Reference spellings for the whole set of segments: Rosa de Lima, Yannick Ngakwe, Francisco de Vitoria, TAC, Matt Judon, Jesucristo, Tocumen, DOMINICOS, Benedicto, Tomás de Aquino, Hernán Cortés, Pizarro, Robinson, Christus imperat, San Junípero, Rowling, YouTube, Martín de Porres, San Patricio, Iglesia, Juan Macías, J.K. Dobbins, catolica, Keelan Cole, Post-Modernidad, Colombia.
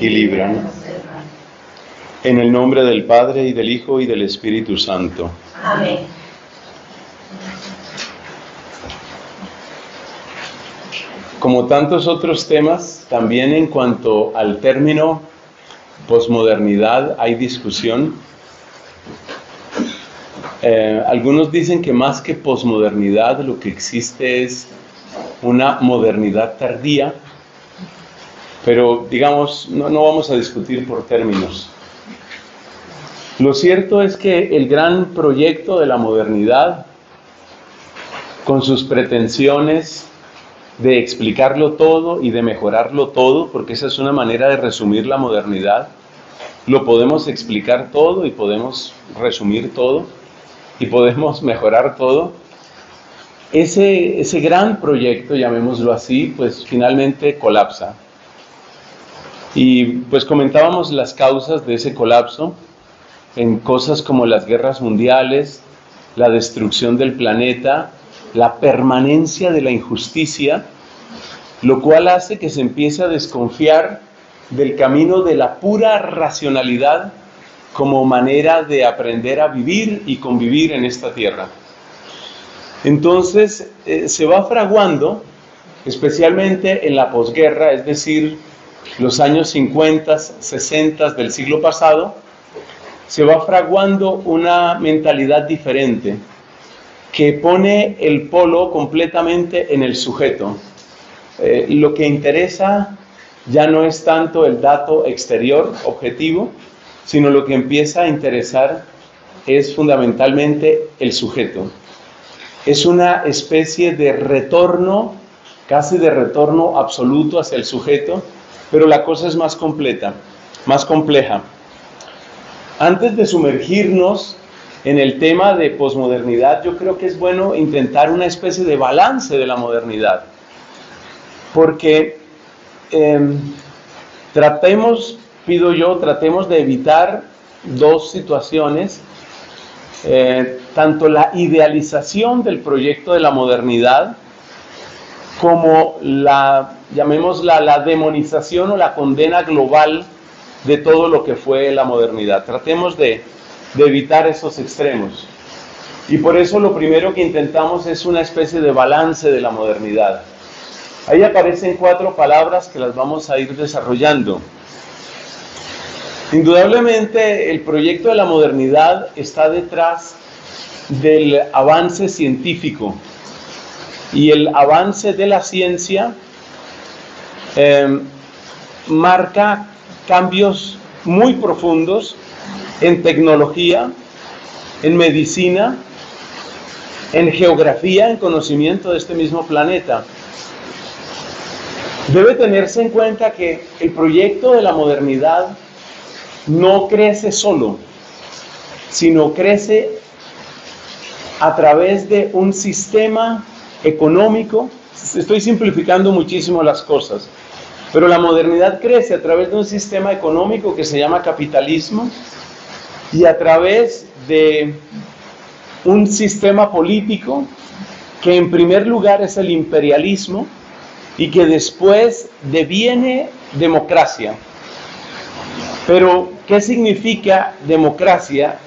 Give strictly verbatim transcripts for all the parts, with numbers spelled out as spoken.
y líbranos. En el nombre del Padre, y del Hijo, y del Espíritu Santo. Amén. Como tantos otros temas, también en cuanto al término posmodernidad hay discusión. Eh, algunos dicen que más que posmodernidad lo que existe es una modernidad tardía, pero digamos, no, no vamos a discutir por términos. Lo cierto es que el gran proyecto de la modernidad, con sus pretensiones de explicarlo todo y de mejorarlo todo, porque esa es una manera de resumir la modernidad, lo podemos explicar todo y podemos resumir todo y podemos mejorar todo. Ese, ese gran proyecto, llamémoslo así, pues finalmente colapsa. Y pues comentábamos las causas de ese colapso en cosas como las guerras mundiales, la destrucción del planeta, la permanencia de la injusticia, lo cual hace que se empiece a desconfiar del camino de la pura racionalidad como manera de aprender a vivir y convivir en esta tierra. Entonces eh, se va fraguando, especialmente en la posguerra, es decir, los años cincuenta, sesenta del siglo pasado, se va fraguando una mentalidad diferente que pone el polo completamente en el sujeto. Eh, lo que interesa ya no es tanto el dato exterior, objetivo, sino lo que empieza a interesar es fundamentalmente el sujeto. Es una especie de retorno, casi de retorno absoluto hacia el sujeto, pero la cosa es más completa, más compleja. Antes de sumergirnos en el tema de posmodernidad, yo creo que es bueno intentar una especie de balance de la modernidad, porque eh, tratemos, pido yo, tratemos de evitar dos situaciones, eh, tanto la idealización del proyecto de la modernidad, como la, llamémosla, la demonización o la condena global de todo lo que fue la modernidad. Tratemos de de evitar esos extremos. Y por eso lo primero que intentamos es una especie de balance de la modernidad. Ahí aparecen cuatro palabras que las vamos a ir desarrollando. Indudablemente, el proyecto de la modernidad está detrás del avance científico. Y el avance de la ciencia eh, marca cambios muy profundos en tecnología, en medicina, en geografía, en conocimiento de este mismo planeta. Debe tenerse en cuenta que el proyecto de la modernidad no crece solo, sino crece a través de un sistema económico. Estoy simplificando muchísimo las cosas, pero la modernidad crece a través de un sistema económico que se llama capitalismo, y a través de un sistema político que en primer lugar es el imperialismo y que después deviene democracia. Pero, ¿qué significa democracia?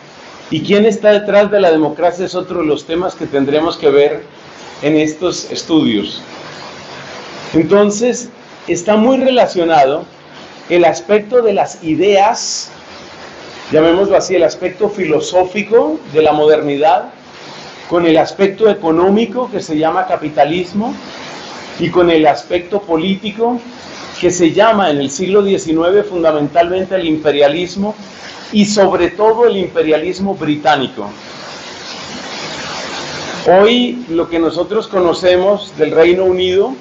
¿Y quién está detrás de la democracia? Es otro de los temas que tendremos que ver en estos estudios. Entonces, está muy relacionado el aspecto de las ideas, llamémoslo así, el aspecto filosófico de la modernidad, con el aspecto económico que se llama capitalismo y con el aspecto político que se llama en el siglo diecinueve fundamentalmente el imperialismo y sobre todo el imperialismo británico. Hoy lo que nosotros conocemos del Reino Unido,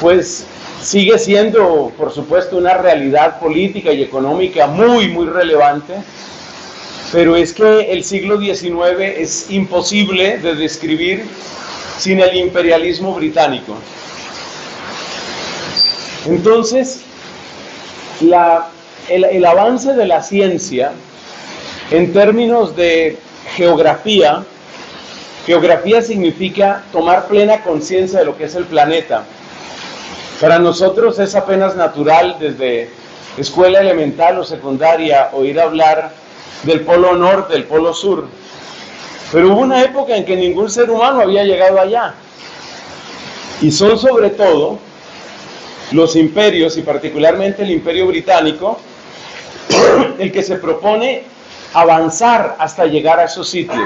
pues sigue siendo, por supuesto, una realidad política y económica muy, muy relevante, pero es que el siglo diecinueve es imposible de describir sin el imperialismo británico. Entonces, la, el, el avance de la ciencia en términos de geografía, geografía significa tomar plena conciencia de lo que es el planeta. Para nosotros es apenas natural desde escuela elemental o secundaria oír hablar del polo norte, del polo sur. Pero hubo una época en que ningún ser humano había llegado allá. Y son sobre todo los imperios, y particularmente el imperio británico, el que se propone avanzar hasta llegar a esos sitios.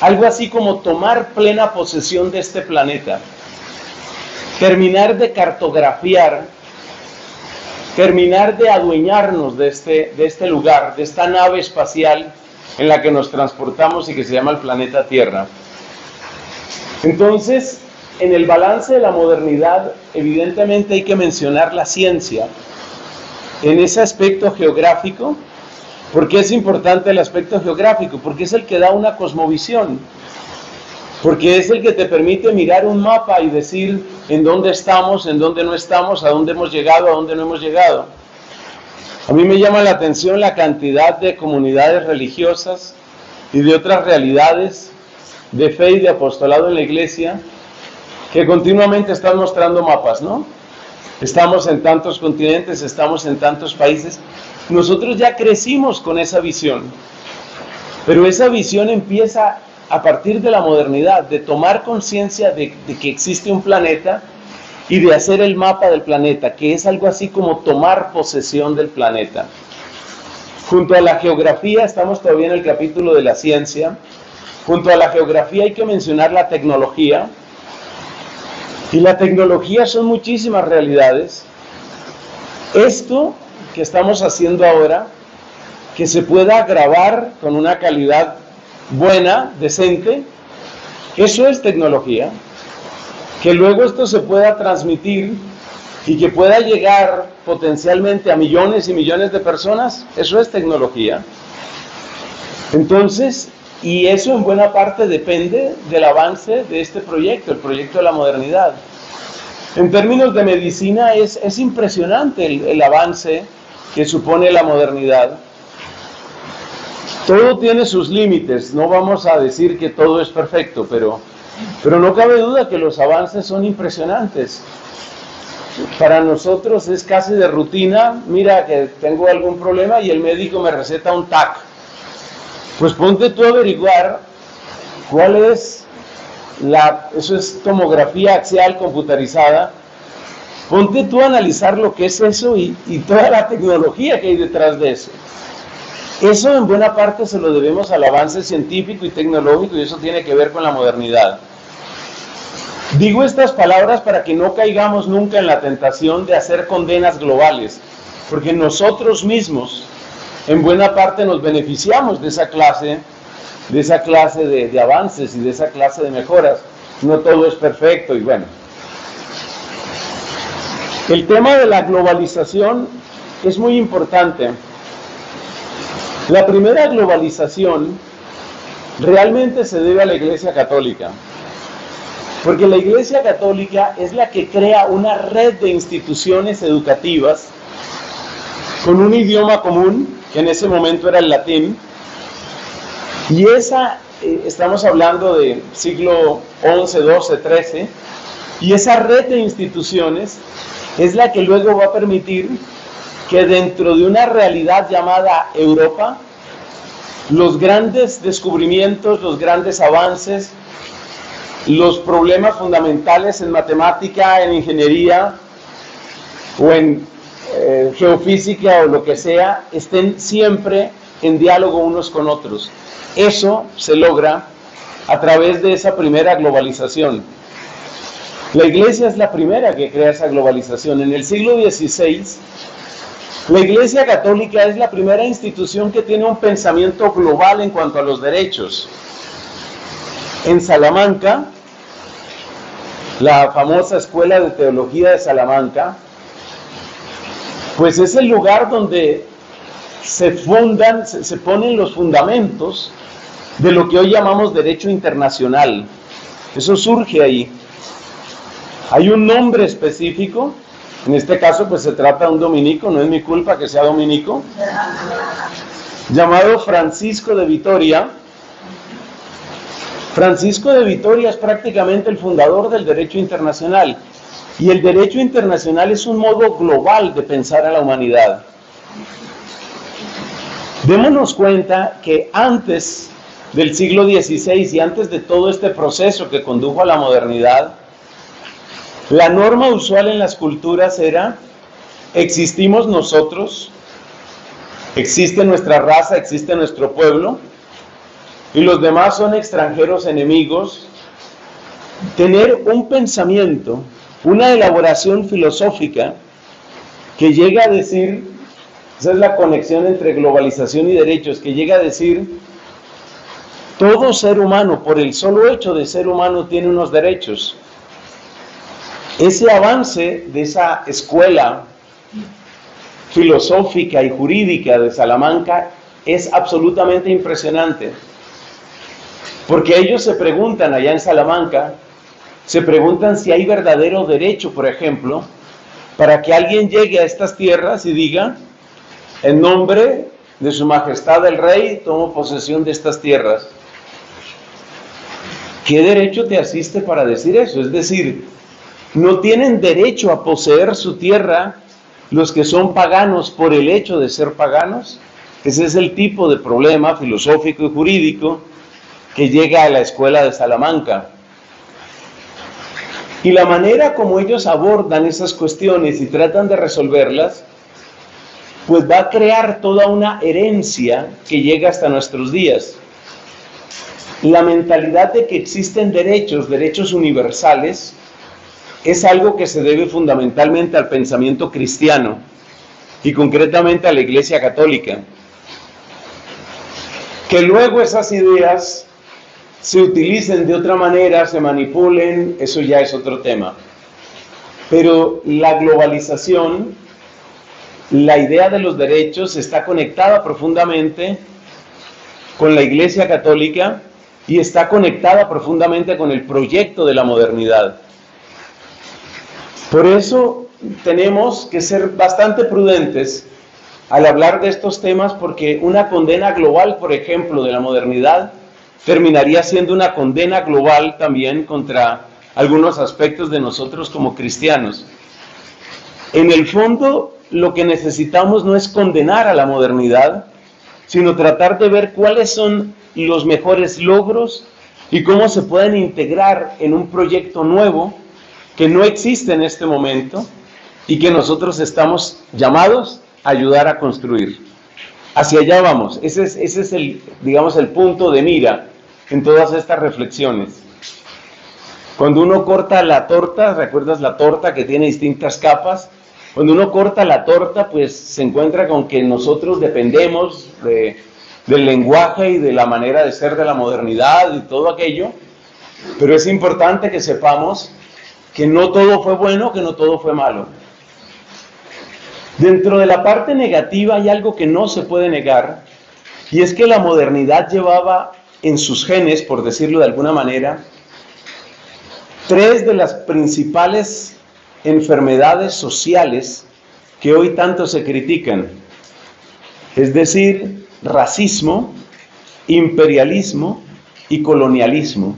Algo así como tomar plena posesión de este planeta. Terminar de cartografiar, terminar de adueñarnos de este, de este lugar, de esta nave espacial en la que nos transportamos y que se llama el planeta Tierra. Entonces, en el balance de la modernidad, evidentemente hay que mencionar la ciencia en ese aspecto geográfico. ¿Por qué es importante el aspecto geográfico? Porque es el que da una cosmovisión, porque es el que te permite mirar un mapa y decir en dónde estamos, en dónde no estamos, a dónde hemos llegado, a dónde no hemos llegado. A mí me llama la atención la cantidad de comunidades religiosas y de otras realidades de fe y de apostolado en la iglesia que continuamente están mostrando mapas, ¿no? Estamos en tantos continentes, estamos en tantos países. Nosotros ya crecimos con esa visión, pero esa visión empieza a partir de la modernidad, de tomar conciencia de, de que existe un planeta y de hacer el mapa del planeta, que es algo así como tomar posesión del planeta. Junto a la geografía, estamos todavía en el capítulo de la ciencia, junto a la geografía hay que mencionar la tecnología, y la tecnología son muchísimas realidades. Esto que estamos haciendo ahora, que se pueda grabar con una calidad buena, decente, eso es tecnología. Que luego esto se pueda transmitir y que pueda llegar potencialmente a millones y millones de personas, eso es tecnología. Entonces, y eso en buena parte depende del avance de este proyecto, el proyecto de la modernidad. En términos de medicina es, es impresionante el, el avance que supone la modernidad. Todo tiene sus límites, no vamos a decir que todo es perfecto, pero, pero no cabe duda que los avances son impresionantes. Para nosotros es casi de rutina, mira que tengo algún problema y el médico me receta un T A C. Pues ponte tú a averiguar cuál es la, eso es tomografía axial computarizada, ponte tú a analizar lo que es eso y, y toda la tecnología que hay detrás de eso. Eso en buena parte se lo debemos al avance científico y tecnológico, y eso tiene que ver con la modernidad. Digo estas palabras para que no caigamos nunca en la tentación de hacer condenas globales, porque nosotros mismos en buena parte nos beneficiamos de esa clase, de, esa clase de, de avances y de esa clase de mejoras. No todo es perfecto y bueno. El tema de la globalización es muy importante. La primera globalización realmente se debe a la Iglesia Católica, porque la Iglesia Católica es la que crea una red de instituciones educativas con un idioma común, que en ese momento era el latín, y esa, eh, estamos hablando de siglo once, doce, trece, y esa red de instituciones es la que luego va a permitir que dentro de una realidad llamada Europa, los grandes descubrimientos, los grandes avances, los problemas fundamentales en matemática, en ingeniería o en eh, geofísica o lo que sea, estén siempre en diálogo unos con otros. Eso se logra a través de esa primera globalización. La Iglesia es la primera que crea esa globalización. En el siglo dieciséis... la Iglesia Católica es la primera institución que tiene un pensamiento global en cuanto a los derechos. En Salamanca, la famosa Escuela de Teología de Salamanca, pues es el lugar donde se fundan, se, se ponen los fundamentos de lo que hoy llamamos derecho internacional. Eso surge ahí. Hay un nombre específico, en este caso pues se trata de un dominico, no es mi culpa que sea dominico, llamado Francisco de Vitoria. Francisco de Vitoria es prácticamente el fundador del derecho internacional, y el derecho internacional es un modo global de pensar a la humanidad. Démonos cuenta que antes del siglo dieciséis y antes de todo este proceso que condujo a la modernidad, la norma usual en las culturas era: existimos nosotros, existe nuestra raza, existe nuestro pueblo, y los demás son extranjeros enemigos. Tener un pensamiento, una elaboración filosófica que llega a decir, esa es la conexión entre globalización y derechos, que llega a decir: todo ser humano, por el solo hecho de ser humano, tiene unos derechos. Ese avance de esa escuela filosófica y jurídica de Salamanca es absolutamente impresionante, porque ellos se preguntan allá en Salamanca, se preguntan si hay verdadero derecho, por ejemplo, para que alguien llegue a estas tierras y diga: en nombre de su majestad el rey, tomo posesión de estas tierras. ¿Qué derecho te asiste para decir eso? Es decir, no tienen derecho a poseer su tierra los que son paganos por el hecho de ser paganos. Ese es el tipo de problema filosófico y jurídico que llega a la Escuela de Salamanca. Y la manera como ellos abordan esas cuestiones y tratan de resolverlas, pues va a crear toda una herencia que llega hasta nuestros días. La mentalidad de que existen derechos, derechos universales, es algo que se debe fundamentalmente al pensamiento cristiano y concretamente a la Iglesia Católica, que luego esas ideas se utilicen de otra manera, se manipulen, eso ya es otro tema. Pero la globalización, la idea de los derechos, está conectada profundamente con la Iglesia Católica y está conectada profundamente con el proyecto de la modernidad. Por eso tenemos que ser bastante prudentes al hablar de estos temas, porque una condena global, por ejemplo, de la modernidad, terminaría siendo una condena global también contra algunos aspectos de nosotros como cristianos. En el fondo, lo que necesitamos no es condenar a la modernidad, sino tratar de ver cuáles son los mejores logros y cómo se pueden integrar en un proyecto nuevo que no existe en este momento y que nosotros estamos llamados a ayudar a construir. Hacia allá vamos. Ese es, ese es el, digamos, el punto de mira en todas estas reflexiones. Cuando uno corta la torta, ¿recuerdas la torta que tiene distintas capas? Cuando uno corta la torta, pues se encuentra con que nosotros dependemos de, del lenguaje y de la manera de ser de la modernidad y todo aquello, pero es importante que sepamos que no todo fue bueno, que no todo fue malo. Dentro de la parte negativa hay algo que no se puede negar, y es que la modernidad llevaba en sus genes, por decirlo de alguna manera, tres de las principales enfermedades sociales que hoy tanto se critican. Es decir, racismo, imperialismo y colonialismo.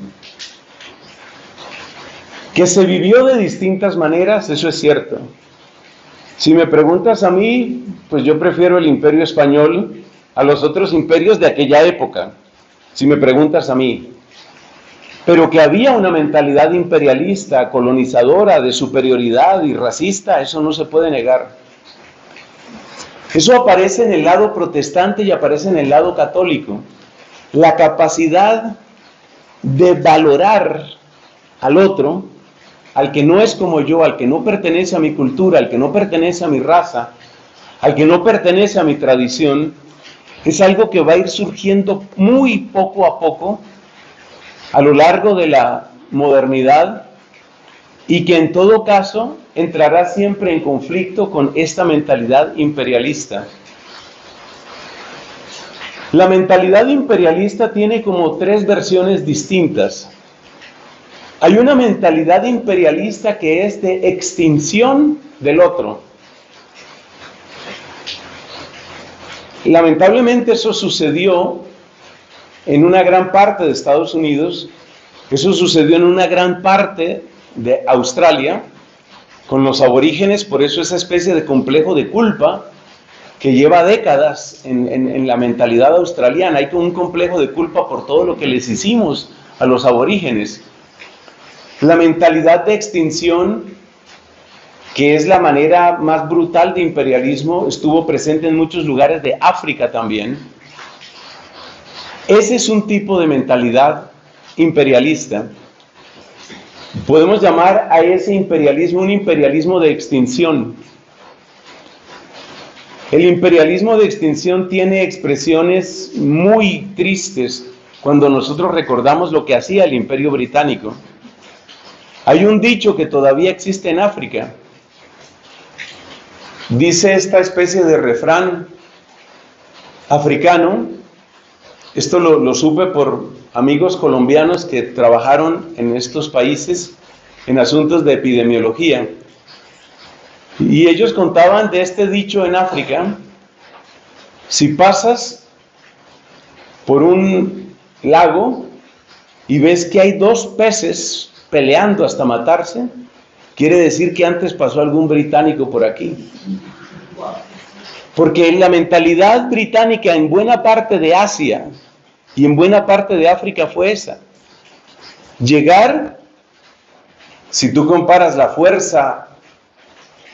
Que se vivió de distintas maneras, eso es cierto. Si me preguntas a mí, pues yo prefiero el imperio español a los otros imperios de aquella época, si me preguntas a mí. Pero que había una mentalidad imperialista, colonizadora, de superioridad y racista, eso no se puede negar. Eso aparece en el lado protestante y aparece en el lado católico. La capacidad de valorar al otro, al que no es como yo, al que no pertenece a mi cultura, al que no pertenece a mi raza, al que no pertenece a mi tradición, es algo que va a ir surgiendo muy poco a poco a lo largo de la modernidad, y que en todo caso entrará siempre en conflicto con esta mentalidad imperialista. La mentalidad imperialista tiene como tres versiones distintas. Hay una mentalidad imperialista que es de extinción del otro. Lamentablemente eso sucedió en una gran parte de Estados Unidos, eso sucedió en una gran parte de Australia, con los aborígenes, por eso esa especie de complejo de culpa que lleva décadas en, en, en la mentalidad australiana. Hay un complejo de culpa por todo lo que les hicimos a los aborígenes. La mentalidad de extinción, que es la manera más brutal de imperialismo, estuvo presente en muchos lugares de África también. Ese es un tipo de mentalidad imperialista. Podemos llamar a ese imperialismo un imperialismo de extinción. El imperialismo de extinción tiene expresiones muy tristes cuando nosotros recordamos lo que hacía el Imperio Británico. Hay un dicho que todavía existe en África. Dice esta especie de refrán africano, esto lo, lo supe por amigos colombianos que trabajaron en estos países en asuntos de epidemiología, y ellos contaban de este dicho en África: si pasas por un lago y ves que hay dos peces peleando hasta matarse, quiere decir que antes pasó algún británico por aquí. Porque en la mentalidad británica en buena parte de Asia y en buena parte de África fue esa. Llegar, si tú comparas la fuerza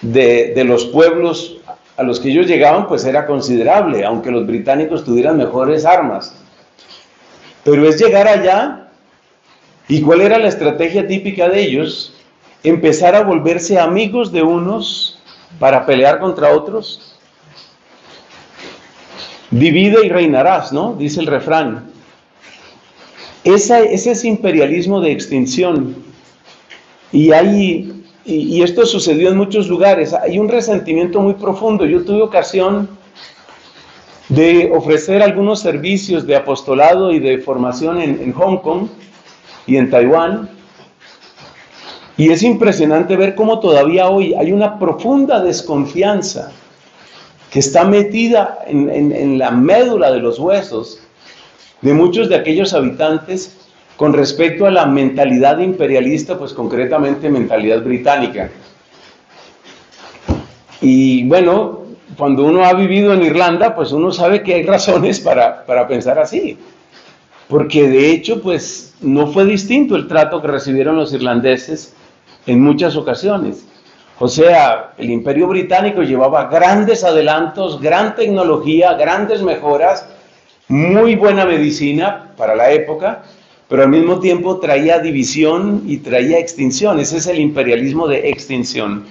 de, de los pueblos a los que ellos llegaban, pues era considerable, aunque los británicos tuvieran mejores armas. Pero es llegar allá, ¿y cuál era la estrategia típica de ellos? Empezar a volverse amigos de unos para pelear contra otros. Divide y reinarás, ¿no?, dice el refrán. Esa, ese es imperialismo de extinción. Y, hay, y, y esto sucedió en muchos lugares. Hay un resentimiento muy profundo. Yo tuve ocasión de ofrecer algunos servicios de apostolado y de formación en, en Hong Kong y en Taiwán. Y es impresionante ver cómo todavía hoy hay una profunda desconfianza que está metida en, en, en la médula de los huesos de muchos de aquellos habitantes con respecto a la mentalidad imperialista, pues concretamente mentalidad británica. Y bueno, cuando uno ha vivido en Irlanda, pues uno sabe que hay razones para, para pensar así, porque de hecho pues no fue distinto el trato que recibieron los irlandeses en muchas ocasiones. O sea, el Imperio Británico llevaba grandes adelantos, gran tecnología, grandes mejoras, muy buena medicina para la época, pero al mismo tiempo traía división y traía extinción. Ese es el imperialismo de extinción.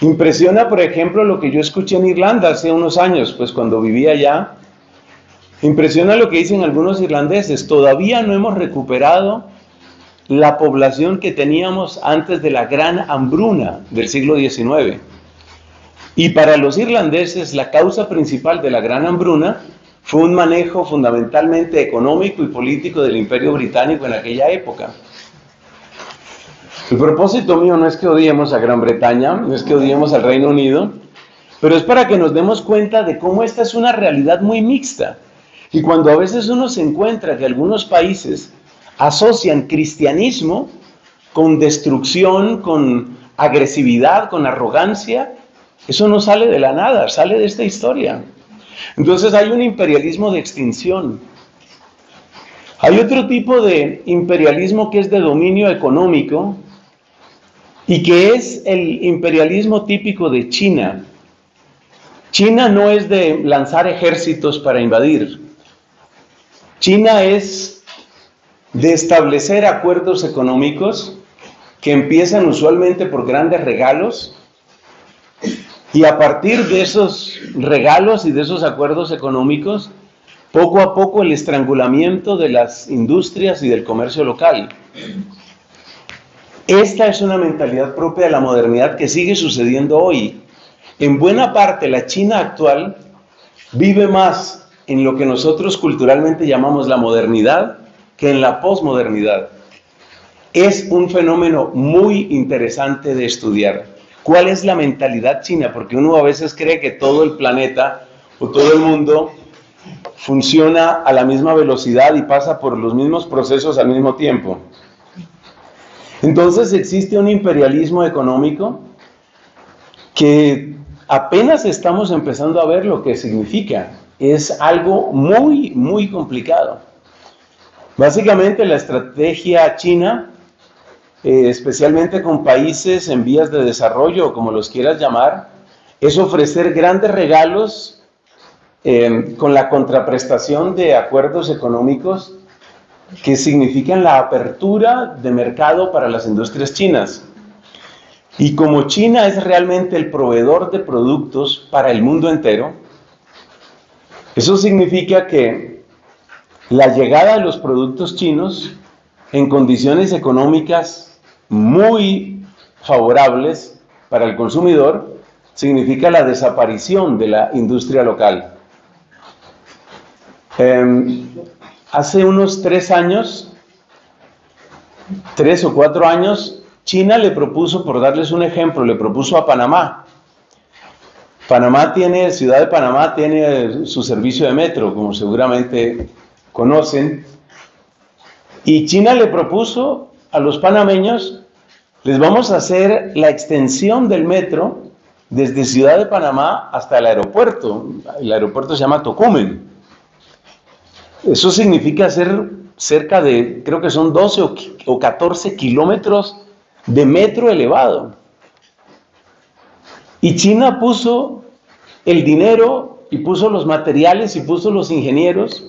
Impresiona, por ejemplo, lo que yo escuché en Irlanda hace unos años, pues cuando vivía allá. Impresiona lo que dicen algunos irlandeses: todavía no hemos recuperado la población que teníamos antes de la gran hambruna del siglo diecinueve. Y para los irlandeses la causa principal de la gran hambruna fue un manejo fundamentalmente económico y político del Imperio Británico en aquella época. El propósito mío no es que odiemos a Gran Bretaña, no es que odiemos al Reino Unido, pero es para que nos demos cuenta de cómo esta es una realidad muy mixta. Y cuando a veces uno se encuentra que algunos países asocian cristianismo con destrucción, con agresividad, con arrogancia, eso no sale de la nada, sale de esta historia. Entonces hay un imperialismo de extinción. Hay otro tipo de imperialismo que es de dominio económico y que es el imperialismo típico de China. China no es de lanzar ejércitos para invadir. China es de establecer acuerdos económicos que empiezan usualmente por grandes regalos, y a partir de esos regalos y de esos acuerdos económicos, poco a poco el estrangulamiento de las industrias y del comercio local. Esta es una mentalidad propia de la modernidad que sigue sucediendo hoy. En buena parte, la China actual vive más en lo que nosotros culturalmente llamamos la modernidad que en la posmodernidad. Es un fenómeno muy interesante de estudiar. ¿Cuál es la mentalidad china? Porque uno a veces cree que todo el planeta o todo el mundo funciona a la misma velocidad y pasa por los mismos procesos al mismo tiempo. Entonces existe un imperialismo económico que apenas estamos empezando a ver lo que significa. Es algo muy, muy complicado. Básicamente la estrategia china, eh, especialmente con países en vías de desarrollo, o como los quieras llamar, es ofrecer grandes regalos eh, con la contraprestación de acuerdos económicos que significan la apertura de mercado para las industrias chinas. Y como China es realmente el proveedor de productos para el mundo entero, eso significa que la llegada de los productos chinos en condiciones económicas muy favorables para el consumidor significa la desaparición de la industria local. Eh, Hace unos tres años, tres o cuatro años, China le propuso, por darles un ejemplo, le propuso a Panamá. Panamá tiene, Ciudad de Panamá tiene su servicio de metro, como seguramente conocen. Y China le propuso a los panameños, les vamos a hacer la extensión del metro desde Ciudad de Panamá hasta el aeropuerto. El aeropuerto se llama Tocumen. Eso significa hacer cerca de, creo que son doce o catorce kilómetros de metro elevado. Y China puso el dinero, y puso los materiales, y puso los ingenieros.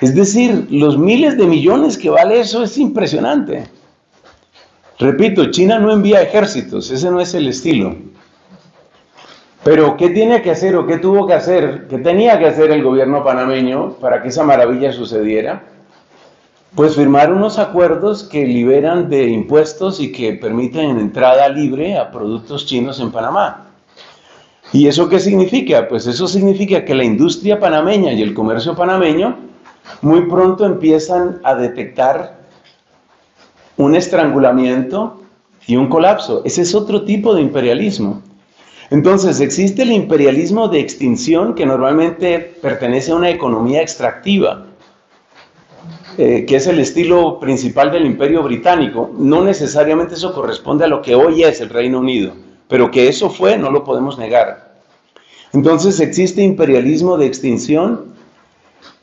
Es decir, los miles de millones que vale eso es impresionante. Repito, China no envía ejércitos, ese no es el estilo. Pero, ¿qué tiene que hacer o qué tuvo que hacer, qué tenía que hacer el gobierno panameño para que esa maravilla sucediera? Pues firmar unos acuerdos que liberan de impuestos y que permiten entrada libre a productos chinos en Panamá. ¿Y eso qué significa? Pues eso significa que la industria panameña y el comercio panameño muy pronto empiezan a detectar un estrangulamiento y un colapso. Ese es otro tipo de imperialismo. Entonces, existe el imperialismo de extinción que normalmente pertenece a una economía extractiva, eh, que es el estilo principal del Imperio Británico. No necesariamente eso corresponde a lo que hoy es el Reino Unido, pero que eso fue, no lo podemos negar. Entonces, existe imperialismo de extinción,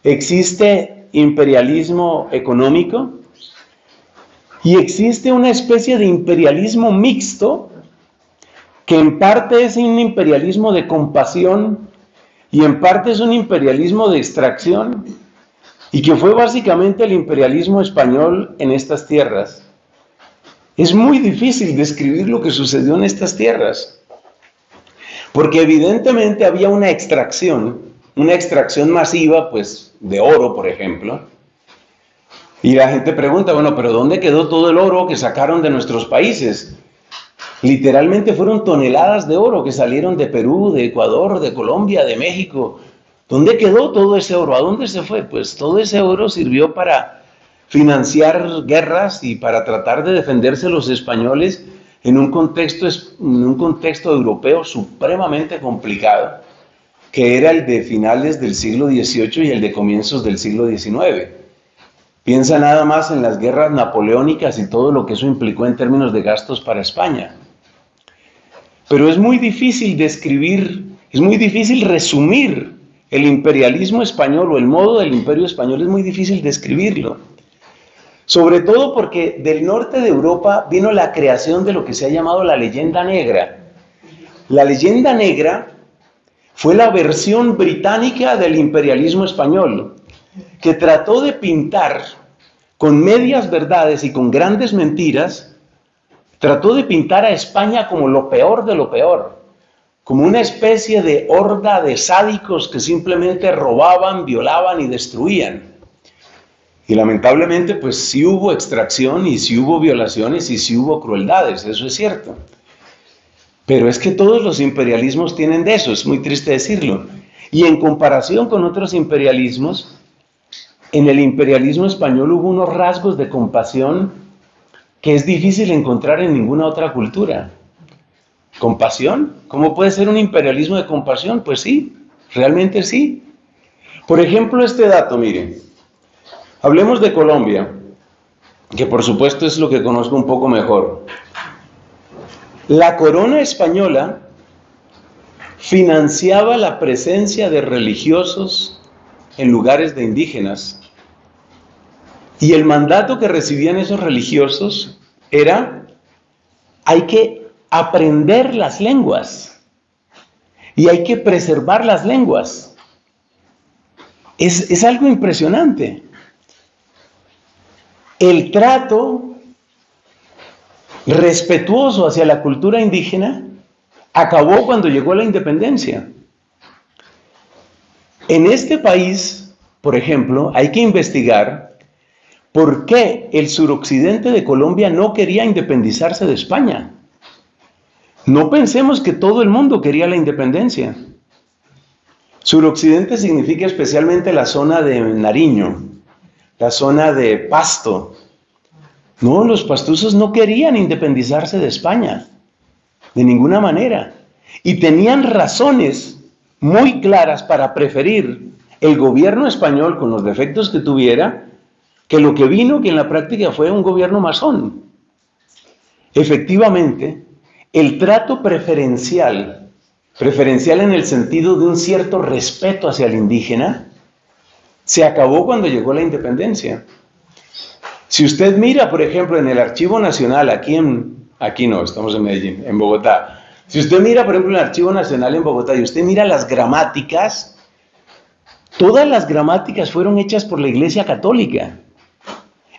existe imperialismo económico y existe una especie de imperialismo mixto, que en parte es un imperialismo de compasión y en parte es un imperialismo de extracción, y que fue básicamente el imperialismo español en estas tierras. Es muy difícil describir lo que sucedió en estas tierras, porque evidentemente había una extracción, una extracción masiva, pues, de oro, por ejemplo. Y la gente pregunta, bueno, pero ¿dónde quedó todo el oro que sacaron de nuestros países? Literalmente fueron toneladas de oro que salieron de Perú, de Ecuador, de Colombia, de México. ¿Dónde quedó todo ese oro? ¿A dónde se fue? Pues todo ese oro sirvió para financiar guerras y para tratar de defenderse los españoles en un contexto, en un contexto europeo supremamente complicado, que era el de finales del siglo dieciocho y el de comienzos del siglo diecinueve. Piensa nada más en las guerras napoleónicas y todo lo que eso implicó en términos de gastos para España. Pero es muy difícil describir, es muy difícil resumir el imperialismo español, o el modo del imperio español, es muy difícil describirlo. Sobre todo porque del norte de Europa vino la creación de lo que se ha llamado la leyenda negra. La leyenda negra fue la versión británica del imperialismo español, que trató de pintar con medias verdades y con grandes mentiras. Trató de pintar a España como lo peor de lo peor, como una especie de horda de sádicos que simplemente robaban, violaban y destruían. Y lamentablemente, pues sí hubo extracción y sí hubo violaciones y sí hubo crueldades, eso es cierto. Pero es que todos los imperialismos tienen de eso, es muy triste decirlo. Y en comparación con otros imperialismos, en el imperialismo español hubo unos rasgos de compasión que es difícil encontrar en ninguna otra cultura. ¿Compasión? ¿Cómo puede ser un imperialismo de compasión? Pues sí, realmente sí. Por ejemplo, este dato, miren. Hablemos de Colombia, que por supuesto es lo que conozco un poco mejor. La corona española financiaba la presencia de religiosos en lugares de indígenas. Y el mandato que recibían esos religiosos era, hay que aprender las lenguas y hay que preservar las lenguas. Es, es algo impresionante. El trato respetuoso hacia la cultura indígena acabó cuando llegó la independencia. En este país, por ejemplo, hay que investigar por qué el suroccidente de Colombia no quería independizarse de España. No pensemos que todo el mundo quería la independencia. Suroccidente significa especialmente la zona de Nariño, la zona de Pasto. No, los pastusos no querían independizarse de España, de ninguna manera. Y tenían razones muy claras para preferir el gobierno español, con los defectos que tuviera, que lo que vino, que en la práctica fue un gobierno masón. Efectivamente, el trato preferencial, preferencial en el sentido de un cierto respeto hacia el indígena, se acabó cuando llegó la independencia. Si usted mira, por ejemplo, en el Archivo Nacional, aquí en, aquí no, estamos en Medellín, en Bogotá. Si usted mira, por ejemplo, en el Archivo Nacional en Bogotá y usted mira las gramáticas, todas las gramáticas fueron hechas por la Iglesia Católica.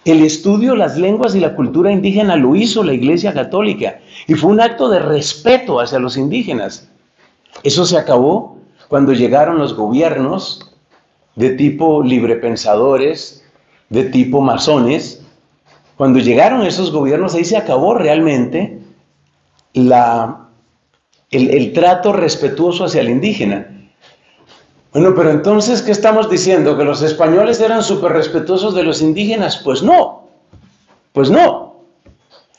El estudio, las lenguas y la cultura indígena lo hizo la Iglesia Católica y fue un acto de respeto hacia los indígenas. Eso se acabó cuando llegaron los gobiernos de tipo librepensadores, de tipo masones. Cuando llegaron esos gobiernos, ahí se acabó realmente la, el, el trato respetuoso hacia el indígena. Bueno, pero entonces, ¿qué estamos diciendo? ¿Que los españoles eran súper respetuosos de los indígenas? Pues no, pues no.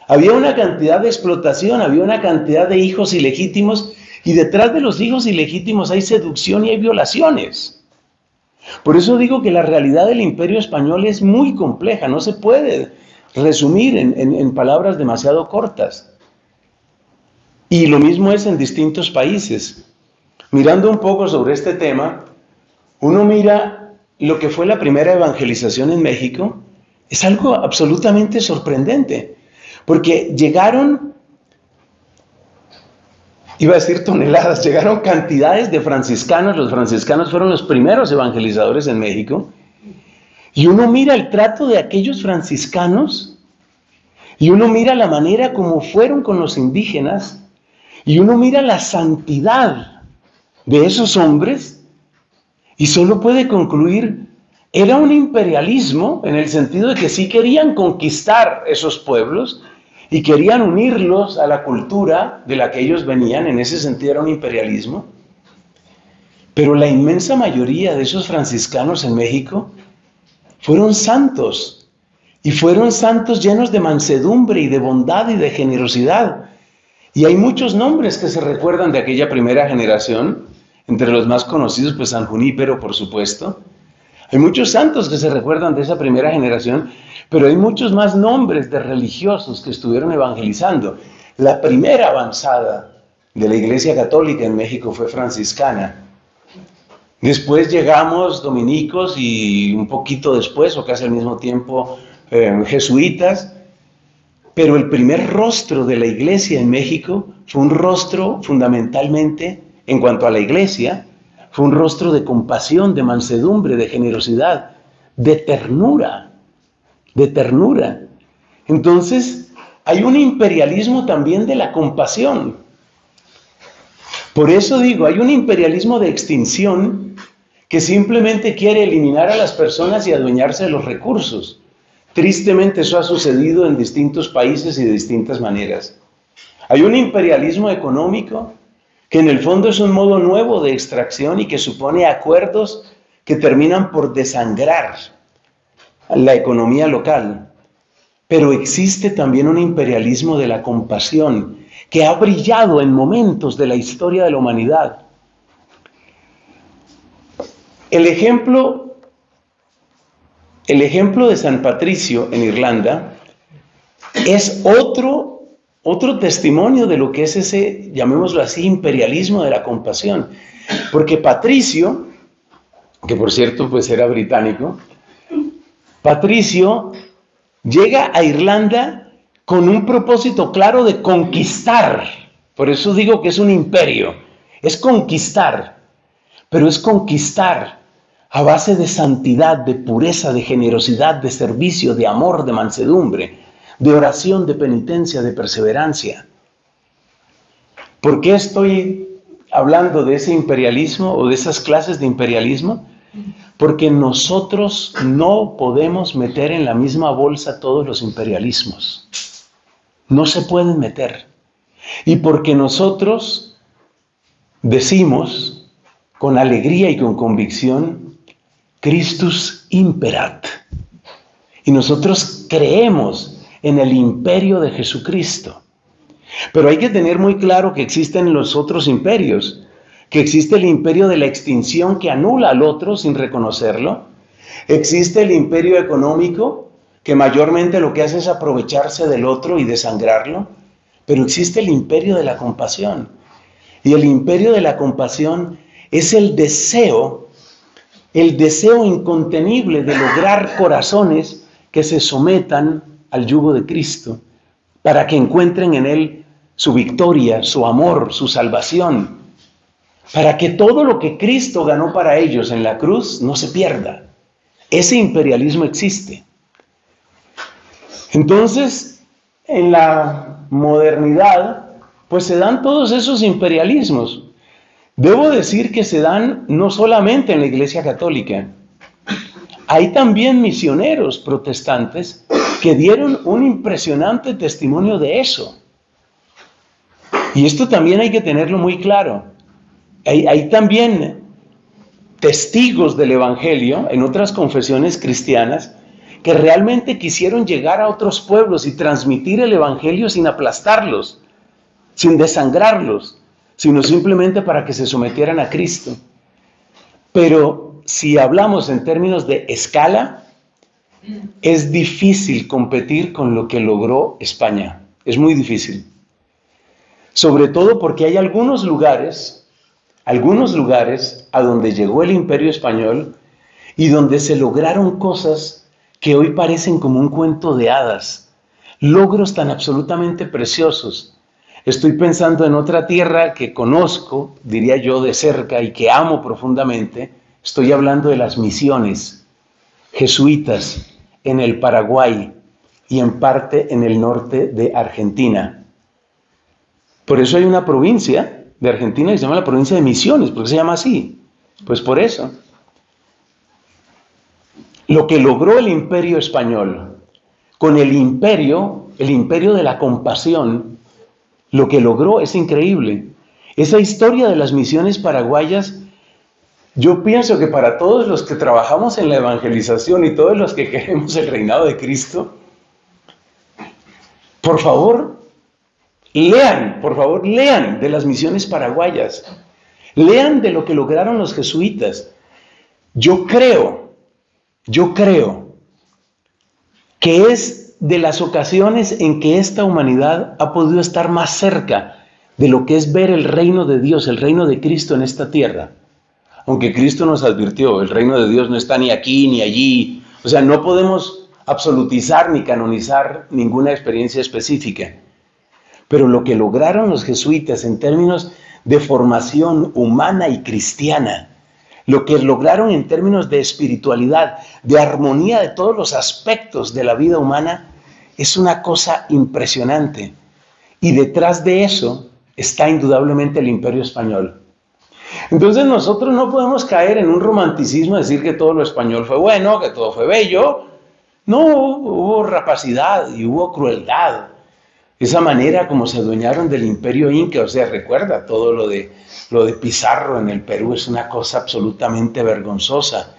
Había una cantidad de explotación, había una cantidad de hijos ilegítimos, y detrás de los hijos ilegítimos hay seducción y hay violaciones. Por eso digo que la realidad del Imperio Español es muy compleja, no se puede resumir en, en, en palabras demasiado cortas. Y lo mismo es en distintos países. Mirando un poco sobre este tema, uno mira lo que fue la primera evangelización en México, es algo absolutamente sorprendente, porque llegaron, iba a decir toneladas, llegaron cantidades de franciscanos. Los franciscanos fueron los primeros evangelizadores en México. Y uno mira el trato de aquellos franciscanos, y uno mira la manera como fueron con los indígenas, y uno mira la santidad de esos hombres, y solo puede concluir, era un imperialismo en el sentido de que sí querían conquistar esos pueblos, y querían unirlos a la cultura de la que ellos venían, en ese sentido era un imperialismo. Pero la inmensa mayoría de esos franciscanos en México fueron santos, y fueron santos llenos de mansedumbre y de bondad y de generosidad. Y hay muchos nombres que se recuerdan de aquella primera generación, entre los más conocidos, pues San Junípero, por supuesto. Hay muchos santos que se recuerdan de esa primera generación, pero hay muchos más nombres de religiosos que estuvieron evangelizando. La primera avanzada de la Iglesia Católica en México fue franciscana. Después llegamos dominicos y un poquito después, o casi al mismo tiempo, eh, jesuitas. Pero el primer rostro de la Iglesia en México fue un rostro fundamentalmente, en cuanto a la Iglesia, fue un rostro de compasión, de mansedumbre, de generosidad, de ternura. de ternura. Entonces, hay un imperialismo también de la compasión. Por eso digo, hay un imperialismo de extinción que simplemente quiere eliminar a las personas y adueñarse de los recursos. Tristemente eso ha sucedido en distintos países y de distintas maneras. Hay un imperialismo económico que en el fondo es un modo nuevo de extracción y que supone acuerdos que terminan por desangrar la economía local. Pero existe también un imperialismo de la compasión que ha brillado en momentos de la historia de la humanidad. El ejemplo, el ejemplo de San Patricio en Irlanda es otro, otro testimonio de lo que es ese, llamémoslo así, imperialismo de la compasión. Porque Patricio, que por cierto pues era británico, Patricio llega a Irlanda con un propósito claro de conquistar. Por eso digo que es un imperio, es conquistar, pero es conquistar a base de santidad, de pureza, de generosidad, de servicio, de amor, de mansedumbre, de oración, de penitencia, de perseverancia. ¿Por qué estoy hablando de ese imperialismo o de esas clases de imperialismo? Porque nosotros no podemos meter en la misma bolsa todos los imperialismos. No se pueden meter. Y porque nosotros decimos con alegría y con convicción, Christus imperat. Y nosotros creemos en el imperio de Jesucristo. Pero hay que tener muy claro que existen los otros imperios, que existe el imperio de la extinción que anula al otro sin reconocerlo, existe el imperio económico que mayormente lo que hace es aprovecharse del otro y desangrarlo, pero existe el imperio de la compasión. Y el imperio de la compasión es el deseo, el deseo incontenible de lograr corazones que se sometan al yugo de Cristo, para que encuentren en Él su victoria, su amor, su salvación, para que todo lo que Cristo ganó para ellos en la cruz no se pierda. Ese imperialismo existe. Entonces, en la modernidad, pues se dan todos esos imperialismos. Debo decir que se dan no solamente en la Iglesia Católica. Hay también misioneros protestantes que dieron un impresionante testimonio de eso. Y esto también hay que tenerlo muy claro. Hay, hay también testigos del Evangelio en otras confesiones cristianas que realmente quisieron llegar a otros pueblos y transmitir el Evangelio sin aplastarlos, sin desangrarlos, sino simplemente para que se sometieran a Cristo. Pero si hablamos en términos de escala, es difícil competir con lo que logró España. Es muy difícil. Sobre todo porque hay algunos lugares... Algunos lugares a donde llegó el Imperio Español y donde se lograron cosas que hoy parecen como un cuento de hadas, logros tan absolutamente preciosos. Estoy pensando en otra tierra que conozco, diría yo, de cerca y que amo profundamente. Estoy hablando de las misiones jesuitas en el Paraguay y en parte en el norte de Argentina. Por eso hay una provincia de Argentina que se llama la provincia de Misiones. ¿Por qué se llama así? Pues por eso. Lo que logró el Imperio Español, con el imperio, el imperio de la compasión, lo que logró es increíble. Esa historia de las misiones paraguayas, yo pienso que para todos los que trabajamos en la evangelización y todos los que queremos el reinado de Cristo, por favor, Lean, por favor, lean de las misiones paraguayas. Lean de lo que lograron los jesuitas. Yo creo, yo creo que es de las ocasiones en que esta humanidad ha podido estar más cerca de lo que es ver el reino de Dios, el reino de Cristo en esta tierra. Aunque Cristo nos advirtió, el reino de Dios no está ni aquí ni allí. O sea, no podemos absolutizar ni canonizar ninguna experiencia específica. Pero lo que lograron los jesuitas en términos de formación humana y cristiana, lo que lograron en términos de espiritualidad, de armonía de todos los aspectos de la vida humana, es una cosa impresionante. Y detrás de eso está indudablemente el Imperio Español. Entonces nosotros no podemos caer en un romanticismo, decir que todo lo español fue bueno, que todo fue bello. No, hubo rapacidad y hubo crueldad. Esa manera como se adueñaron del imperio inca, o sea, recuerda, todo lo de, lo de Pizarro en el Perú es una cosa absolutamente vergonzosa.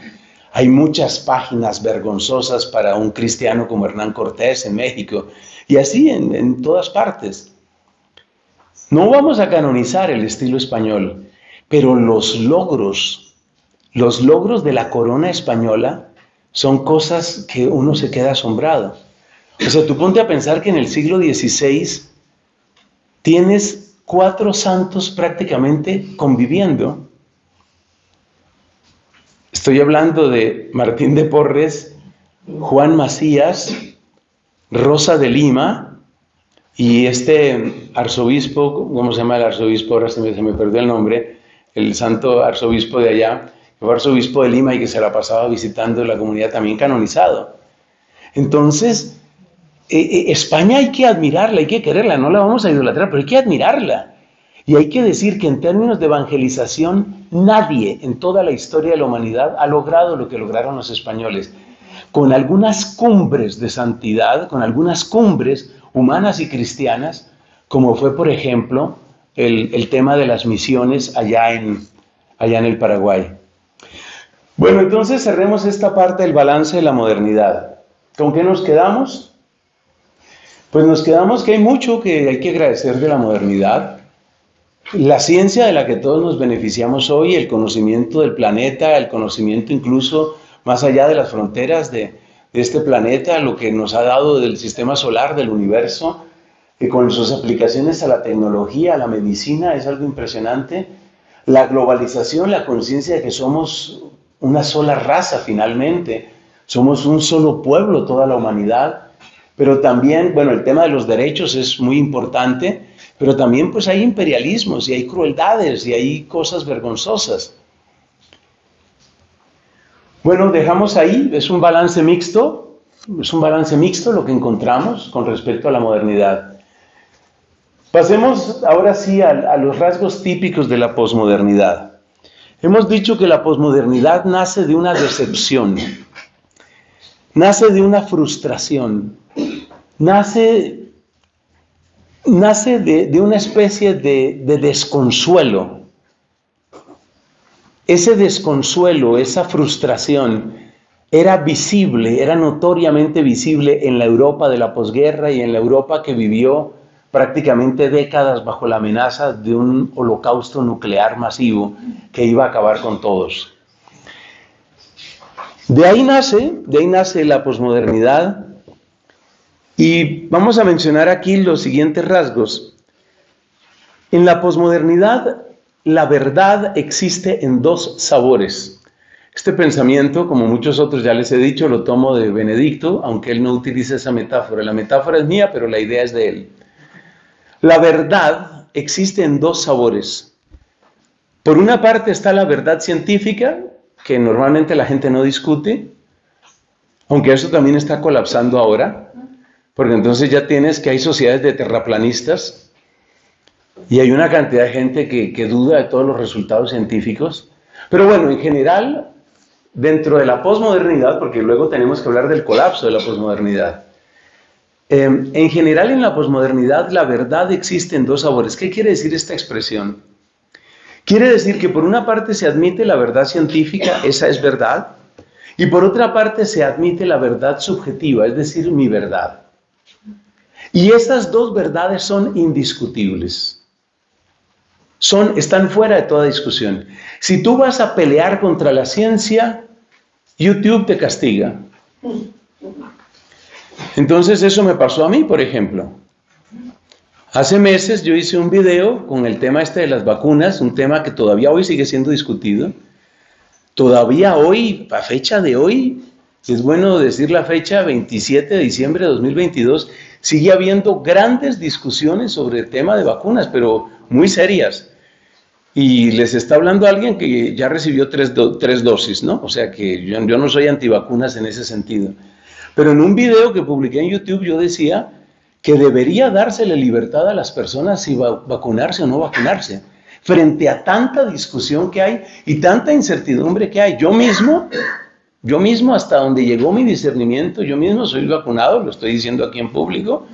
Hay muchas páginas vergonzosas para un cristiano como Hernán Cortés en México, y así en, en todas partes. No vamos a canonizar el estilo español, pero los logros, los logros de la corona española son cosas que uno se queda asombrado. O sea, tú ponte a pensar que en el siglo dieciséis tienes cuatro santos prácticamente conviviendo. Estoy hablando de Martín de Porres, Juan Macías, Rosa de Lima y este arzobispo, ¿cómo se llama el arzobispo? Ahora se me, se me perdió el nombre, el santo arzobispo de allá, el arzobispo de Lima y que se la pasaba visitando la comunidad también canonizado. Entonces, eh, eh, España hay que admirarla, hay que quererla, no la vamos a idolatrar, pero hay que admirarla. Y hay que decir que en términos de evangelización, nadie en toda la historia de la humanidad ha logrado lo que lograron los españoles. Con algunas cumbres de santidad, con algunas cumbres humanas y cristianas, como fue, por ejemplo, el, el tema de las misiones allá en, allá en el Paraguay. Bueno, entonces cerremos esta parte del balance de la modernidad. ¿Con qué nos quedamos? Pues nos quedamos que hay mucho que hay que agradecer de la modernidad. La ciencia de la que todos nos beneficiamos hoy, el conocimiento del planeta, el conocimiento incluso más allá de las fronteras de, de este planeta, lo que nos ha dado del sistema solar, del universo, que con sus aplicaciones a la tecnología, a la medicina, es algo impresionante. La globalización, la conciencia de que somos una sola raza finalmente. Somos un solo pueblo, toda la humanidad, pero también, bueno, el tema de los derechos es muy importante, pero también pues hay imperialismos y hay crueldades y hay cosas vergonzosas. Bueno, dejamos ahí, es un balance mixto, es un balance mixto lo que encontramos con respecto a la modernidad. Pasemos ahora sí a, a los rasgos típicos de la posmodernidad. Hemos dicho que la posmodernidad nace de una decepción. Nace de una frustración, nace, nace de, de una especie de, de desconsuelo. Ese desconsuelo, esa frustración, era visible, era notoriamente visible en la Europa de la posguerra y en la Europa que vivió prácticamente décadas bajo la amenaza de un holocausto nuclear masivo que iba a acabar con todos. De ahí nace, de ahí nace la posmodernidad y vamos a mencionar aquí los siguientes rasgos. En la posmodernidad, la verdad existe en dos sabores. Este pensamiento, como muchos otros ya les he dicho, lo tomo de Benedicto, aunque él no utiliza esa metáfora. La metáfora es mía, pero la idea es de él. La verdad existe en dos sabores. Por una parte está la verdad científica, que normalmente la gente no discute, aunque eso también está colapsando ahora, porque entonces ya tienes que hay sociedades de terraplanistas y hay una cantidad de gente que, que duda de todos los resultados científicos. Pero bueno, en general, dentro de la posmodernidad, porque luego tenemos que hablar del colapso de la posmodernidad, eh, en general en la posmodernidad la verdad existe en dos sabores. ¿Qué quiere decir esta expresión? Quiere decir que por una parte se admite la verdad científica, esa es verdad, y por otra parte se admite la verdad subjetiva, es decir, mi verdad. Y esas dos verdades son indiscutibles. Son, están fuera de toda discusión. Si tú vas a pelear contra la ciencia, YouTube te castiga. Entonces eso me pasó a mí, por ejemplo. Hace meses yo hice un video con el tema este de las vacunas, un tema que todavía hoy sigue siendo discutido. Todavía hoy, a fecha de hoy, es bueno decir la fecha, veintisiete de diciembre de dos mil veintidós, sigue habiendo grandes discusiones sobre el tema de vacunas, pero muy serias. Y les está hablando alguien que ya recibió tres, do- tres dosis, ¿no? O sea que yo, yo no soy antivacunas en ese sentido. Pero en un video que publiqué en YouTube yo decía que debería dársele libertad a las personas si va, vacunarse o no vacunarse. frente a tanta discusión que hay y tanta incertidumbre que hay. Yo mismo, yo mismo hasta donde llegó mi discernimiento, yo mismo soy vacunado, lo estoy diciendo aquí en público,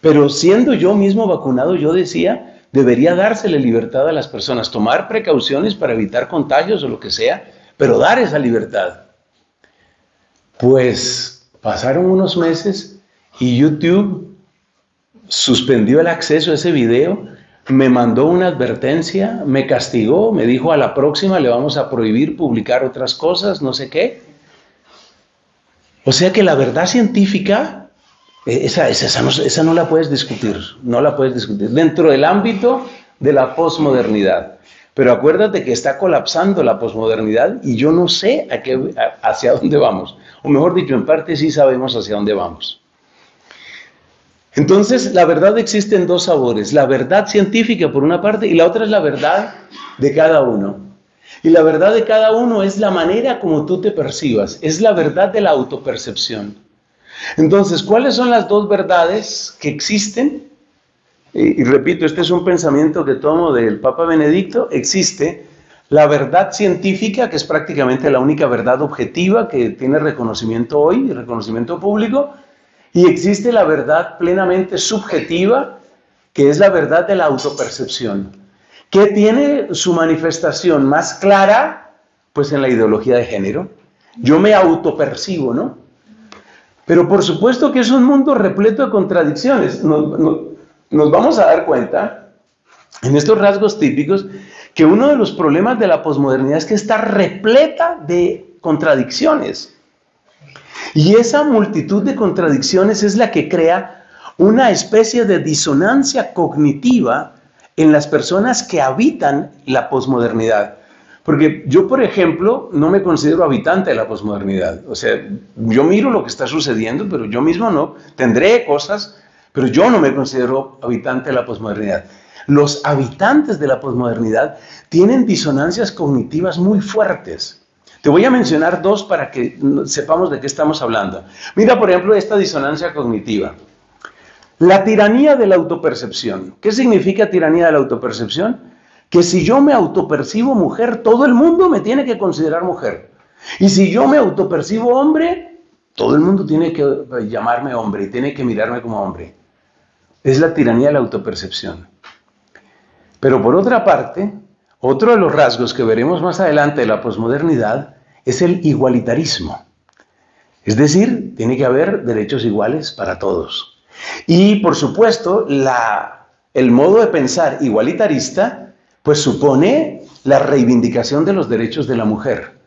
pero siendo yo mismo vacunado, yo decía, debería dársele libertad a las personas, tomar precauciones para evitar contagios o lo que sea, pero dar esa libertad. Pues pasaron unos meses y YouTube suspendió el acceso a ese video, me mandó una advertencia, me castigó, me dijo a la próxima le vamos a prohibir publicar otras cosas, no sé qué. O sea que la verdad científica, esa, esa, esa, no, esa no la puedes discutir, no la puedes discutir dentro del ámbito de la posmodernidad. Pero acuérdate que está colapsando la posmodernidad y yo no sé a qué, a, hacia dónde vamos. O mejor dicho, en parte sí sabemos hacia dónde vamos. Entonces, la verdad existe en dos sabores. La verdad científica por una parte y la otra es la verdad de cada uno. Y la verdad de cada uno es la manera como tú te percibas. Es la verdad de la autopercepción. Entonces, ¿cuáles son las dos verdades que existen? Y, y repito, este es un pensamiento que tomo del Papa Benedicto. Existe la verdad científica, que es prácticamente la única verdad objetiva que tiene reconocimiento hoy, reconocimiento público, y existe la verdad plenamente subjetiva, que es la verdad de la autopercepción, que tiene su manifestación más clara, pues en la ideología de género. Yo me autopercibo, ¿no? Pero por supuesto que es un mundo repleto de contradicciones. No, no, Nos vamos a dar cuenta, en estos rasgos típicos, que uno de los problemas de la posmodernidad es que está repleta de contradicciones. Y esa multitud de contradicciones es la que crea una especie de disonancia cognitiva en las personas que habitan la posmodernidad. Porque yo, por ejemplo, no me considero habitante de la posmodernidad. O sea, yo miro lo que está sucediendo, pero yo mismo no. Tendré cosas... pero yo no me considero habitante de la posmodernidad. Los habitantes de la posmodernidad tienen disonancias cognitivas muy fuertes. Te voy a mencionar dos para que sepamos de qué estamos hablando. Mira, por ejemplo, esta disonancia cognitiva. La tiranía de la autopercepción. ¿Qué significa tiranía de la autopercepción? Que si yo me autopercibo mujer, todo el mundo me tiene que considerar mujer. Y si yo me autopercibo hombre, todo el mundo tiene que llamarme hombre, tiene que mirarme como hombre. Es la tiranía de la autopercepción. Pero por otra parte, otro de los rasgos que veremos más adelante de la posmodernidad es el igualitarismo. Es decir, tiene que haber derechos iguales para todos. Y por supuesto, la, el modo de pensar igualitarista, pues supone la reivindicación de los derechos de la mujer.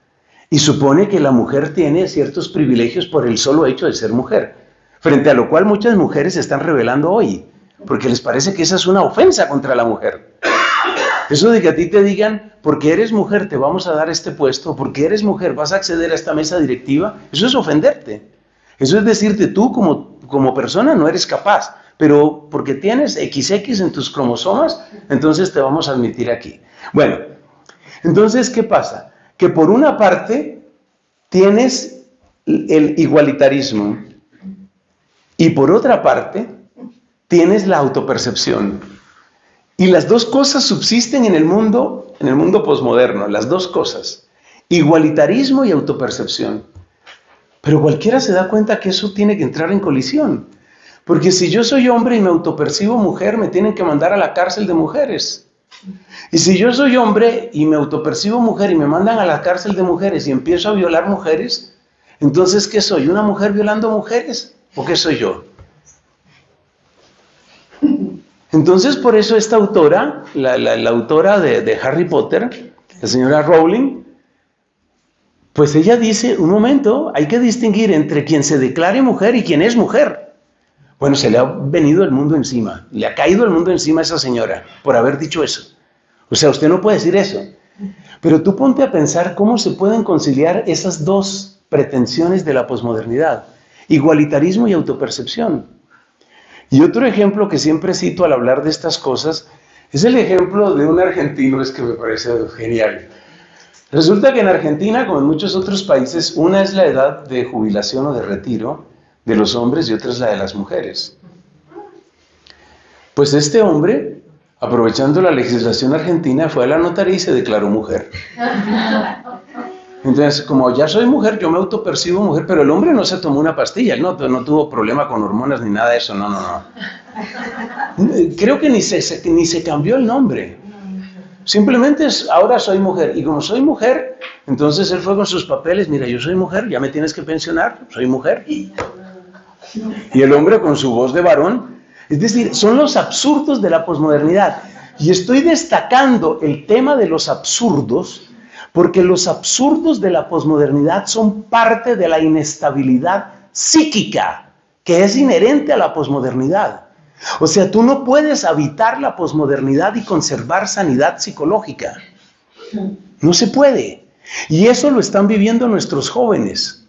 Y supone que la mujer tiene ciertos privilegios por el solo hecho de ser mujer. Frente a lo cual muchas mujeres se están rebelando hoy, porque les parece que esa es una ofensa contra la mujer. Eso de que a ti te digan, porque eres mujer te vamos a dar este puesto, porque eres mujer vas a acceder a esta mesa directiva, eso es ofenderte. Eso es decirte, tú como, como persona no eres capaz, pero porque tienes equis equis en tus cromosomas, entonces te vamos a admitir aquí. Bueno, entonces, ¿qué pasa? Que por una parte tienes el igualitarismo, y por otra parte, tienes la autopercepción. Y las dos cosas subsisten en el mundo, en el mundo posmoderno, las dos cosas. Igualitarismo y autopercepción. Pero cualquiera se da cuenta que eso tiene que entrar en colisión. Porque si yo soy hombre y me autopercibo mujer, me tienen que mandar a la cárcel de mujeres. Y si yo soy hombre y me autopercibo mujer y me mandan a la cárcel de mujeres y empiezo a violar mujeres, entonces, ¿qué soy? ¿Una mujer violando mujeres? ¿O qué soy yo? Entonces, por eso esta autora, la, la, la autora de, de Harry Potter, la señora Rowling, pues ella dice, un momento, hay que distinguir entre quien se declare mujer y quien es mujer. Bueno, se le ha venido el mundo encima, le ha caído el mundo encima a esa señora por haber dicho eso. O sea, usted no puede decir eso. Pero tú ponte a pensar cómo se pueden conciliar esas dos pretensiones de la posmodernidad. Igualitarismo y autopercepción. Y otro ejemplo que siempre cito al hablar de estas cosas es el ejemplo de un argentino, es que me parece genial. Resulta que en Argentina, como en muchos otros países, una es la edad de jubilación o de retiro de los hombres y otra es la de las mujeres. Pues este hombre aprovechando la legislación argentina, fue a la notaría y se declaró mujer. Entonces, como ya soy mujer, yo me autopercibo mujer, pero el hombre no se tomó una pastilla, no, no tuvo problema con hormonas ni nada de eso, no, no, no. Creo que ni se, se, ni se cambió el nombre. Simplemente es, ahora soy mujer, y como soy mujer, entonces él fue con sus papeles, mira, yo soy mujer, ya me tienes que pensionar, soy mujer. Y el hombre con su voz de varón, es decir, son los absurdos de la posmodernidad. Y estoy destacando el tema de los absurdos, porque los absurdos de la posmodernidad son parte de la inestabilidad psíquica que es inherente a la posmodernidad. O sea, tú no puedes habitar la posmodernidad y conservar sanidad psicológica. No se puede. Y eso lo están viviendo nuestros jóvenes.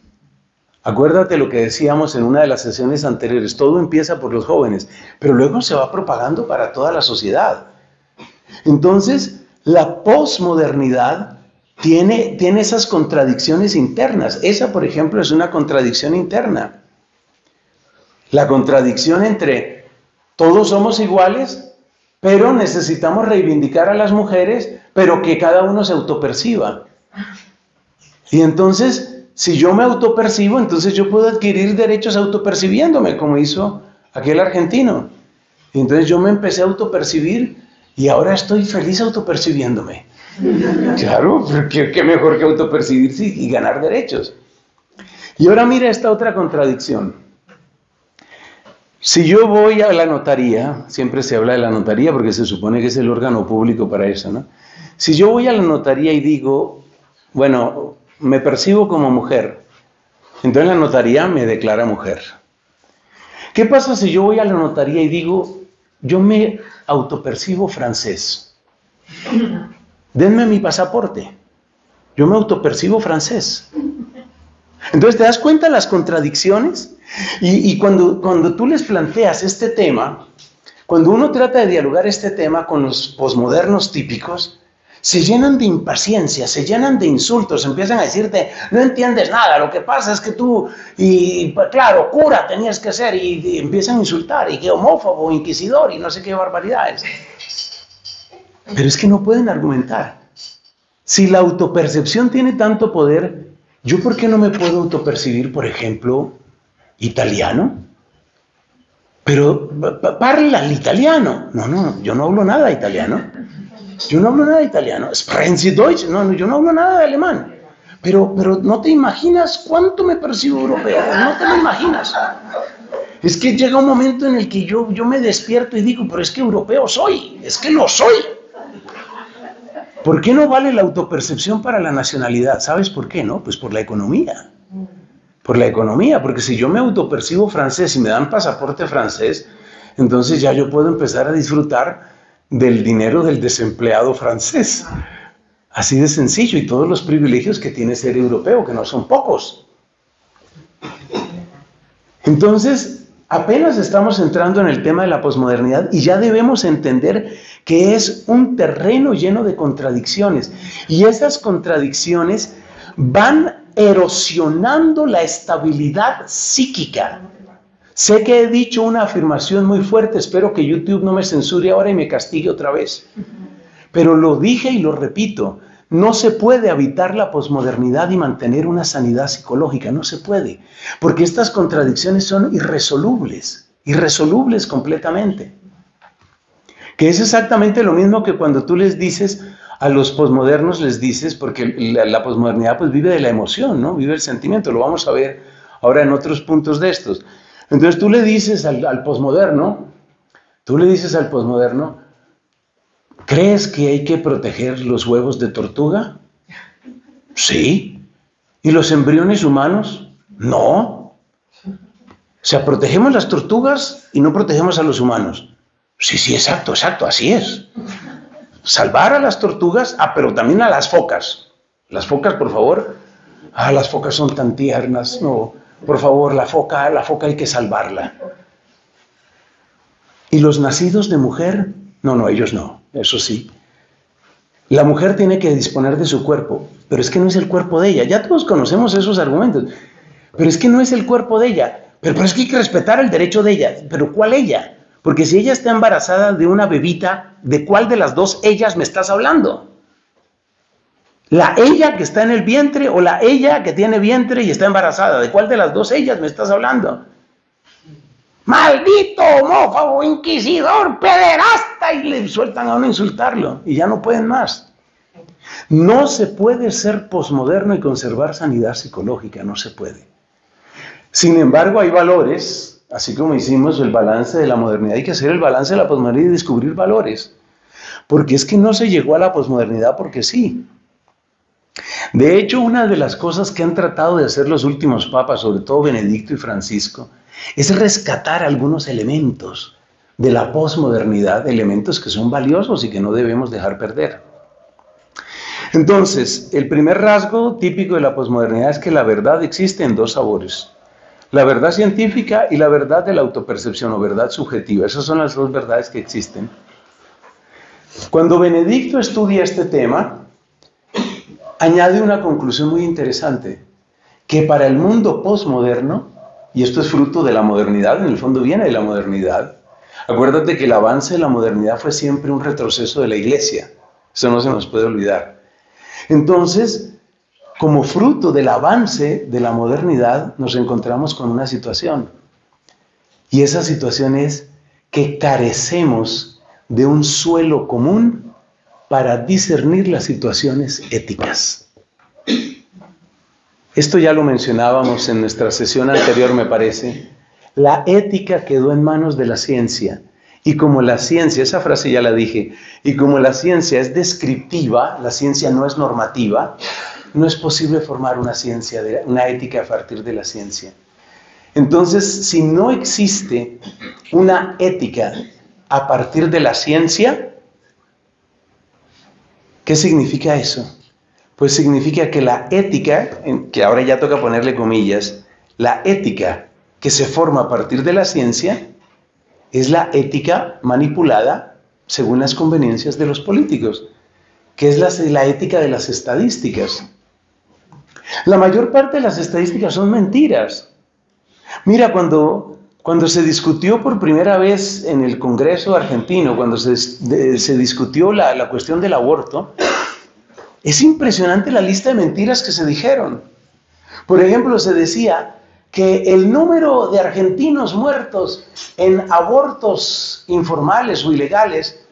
Acuérdate lo que decíamos en una de las sesiones anteriores, todo empieza por los jóvenes, pero luego se va propagando para toda la sociedad. Entonces, la posmodernidad Tiene, tiene esas contradicciones internas. Esa, por ejemplo, es una contradicción interna. La contradicción entre todos somos iguales, pero necesitamos reivindicar a las mujeres, pero que cada uno se autoperciba. Y entonces, si yo me autopercibo, entonces yo puedo adquirir derechos autopercibiéndome, como hizo aquel argentino. Y entonces yo me empecé a autopercibir y ahora estoy feliz autopercibiéndome. Claro, porque qué mejor que autopercibirse y ganar derechos. Y ahora mira esta otra contradicción. Si yo voy a la notaría, siempre se habla de la notaría porque se supone que es el órgano público para eso, ¿no? Si yo voy a la notaría y digo, bueno, me percibo como mujer, entonces la notaría me declara mujer. ¿Qué pasa si yo voy a la notaría y digo, yo me autopercibo francés? Denme mi pasaporte, yo me autopercibo francés. Entonces, ¿te das cuenta de las contradicciones? Y, y cuando, cuando tú les planteas este tema, cuando uno trata de dialogar este tema con los posmodernos típicos, se llenan de impaciencia, se llenan de insultos, empiezan a decirte, no entiendes nada, lo que pasa es que tú, y claro, cura tenías que ser, y, y empiezan a insultar, y que homófobo, inquisidor, y no sé qué barbaridades. Pero es que no pueden argumentar. Si la autopercepción tiene tanto poder, ¿yo por qué no me puedo autopercibir, por ejemplo, italiano? Pero parla el italiano. No, no, yo no hablo nada de italiano. Yo no hablo nada de italiano. Sprechen Sie Deutsch. No, no, yo no hablo nada de alemán. Pero, pero no te imaginas cuánto me percibo europeo. No te lo imaginas. Es que llega un momento en el que yo, yo me despierto y digo, pero es que europeo soy. Es que lo soy. ¿Por qué no vale la autopercepción para la nacionalidad? ¿Sabes por qué, no? Pues por la economía. Por la economía, porque si yo me autopercibo francés y me dan pasaporte francés, entonces ya yo puedo empezar a disfrutar del dinero del desempleado francés. Así de sencillo, y todos los privilegios que tiene ser europeo, que no son pocos. Entonces, apenas estamos entrando en el tema de la posmodernidad y ya debemos entender que es un terreno lleno de contradicciones. Y esas contradicciones van erosionando la estabilidad psíquica. Sé que he dicho una afirmación muy fuerte, espero que YouTube no me censure ahora y me castigue otra vez. Pero lo dije y lo repito, no se puede habitar la posmodernidad y mantener una sanidad psicológica, no se puede, porque estas contradicciones son irresolubles, irresolubles completamente. Que es exactamente lo mismo que cuando tú les dices, a los posmodernos les dices, porque la, la posmodernidad pues vive de la emoción, ¿no? Vive el sentimiento, lo vamos a ver ahora en otros puntos de estos. Entonces tú le dices al, al posmoderno, tú le dices al posmoderno, ¿crees que hay que proteger los huevos de tortuga? Sí. ¿Y los embriones humanos? No. O sea, protegemos las tortugas y no protegemos a los humanos. Sí, sí, exacto, exacto, así es. Salvar a las tortugas, ah, pero también a las focas. Las focas, por favor. Ah, las focas son tan tiernas. No, por favor, la foca, la foca hay que salvarla. ¿Y los nacidos de mujer? No, no, ellos no. Eso sí, la mujer tiene que disponer de su cuerpo, pero es que no es el cuerpo de ella. Ya todos conocemos esos argumentos, pero es que no es el cuerpo de ella, pero, pero es que hay que respetar el derecho de ella. ¿Pero cuál ella? Porque si ella está embarazada de una bebita, ¿de cuál de las dos ellas me estás hablando? ¿La ella que está en el vientre o la ella que tiene vientre y está embarazada? ¿De cuál de las dos ellas me estás hablando? ¡Maldito homófobo, inquisidor, pederasta! Y le sueltan a uno insultarlo y ya no pueden más. No se puede ser posmoderno y conservar sanidad psicológica, no se puede. Sin embargo, hay valores, así como hicimos el balance de la modernidad, hay que hacer el balance de la posmodernidad y descubrir valores. Porque es que no se llegó a la posmodernidad porque sí. De hecho, una de las cosas que han tratado de hacer los últimos papas, sobre todo Benedicto y Francisco, es rescatar algunos elementos de la posmodernidad, elementos que son valiosos y que no debemos dejar perder. Entonces, el primer rasgo típico de la posmodernidad es que la verdad existe en dos sabores: la verdad científica y la verdad de la autopercepción o verdad subjetiva. Esas son las dos verdades que existen. Cuando Benedicto estudia este tema, añade una conclusión muy interesante, que para el mundo posmoderno, y esto es fruto de la modernidad, en el fondo viene de la modernidad, acuérdate que el avance de la modernidad fue siempre un retroceso de la Iglesia, eso no se nos puede olvidar. Entonces, como fruto del avance de la modernidad, nos encontramos con una situación, y esa situación es que carecemos de un suelo común para discernir las situaciones éticas. Esto ya lo mencionábamos en nuestra sesión anterior, me parece. La ética quedó en manos de la ciencia, y como la ciencia, esa frase ya la dije, y como la ciencia es descriptiva, la ciencia no es normativa, no es posible formar una ciencia, de, una ética a partir de la ciencia. Entonces, si no existe una ética a partir de la ciencia, ¿qué significa eso? Pues significa que la ética, que ahora ya toca ponerle comillas, la ética que se forma a partir de la ciencia es la ética manipulada según las conveniencias de los políticos, que es la, la ética de las estadísticas. La mayor parte de las estadísticas son mentiras. Mira, cuando... Cuando se discutió por primera vez en el Congreso argentino, cuando se, de, se discutió la, la cuestión del aborto, es impresionante la lista de mentiras que se dijeron. Por ejemplo, se decía que el número de argentinos muertos en abortos informales o ilegales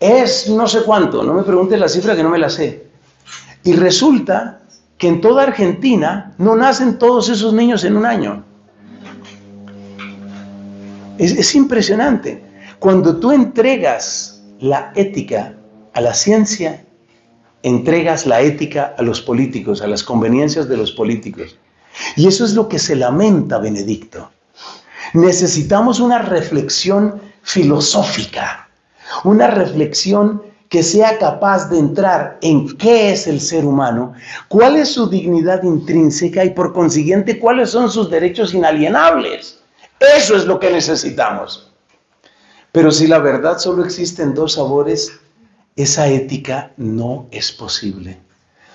es no sé cuánto, no me preguntes la cifra que no me la sé. Y resulta que en toda Argentina no nacen todos esos niños en un año. Es, es impresionante. Cuando tú entregas la ética a la ciencia, entregas la ética a los políticos, a las conveniencias de los políticos. Y eso es lo que se lamenta Benedicto. Necesitamos una reflexión filosófica, una reflexión que sea capaz de entrar en qué es el ser humano, cuál es su dignidad intrínseca y por consiguiente cuáles son sus derechos inalienables. Eso es lo que necesitamos. Pero si la verdad solo existe en dos sabores, esa ética no es posible.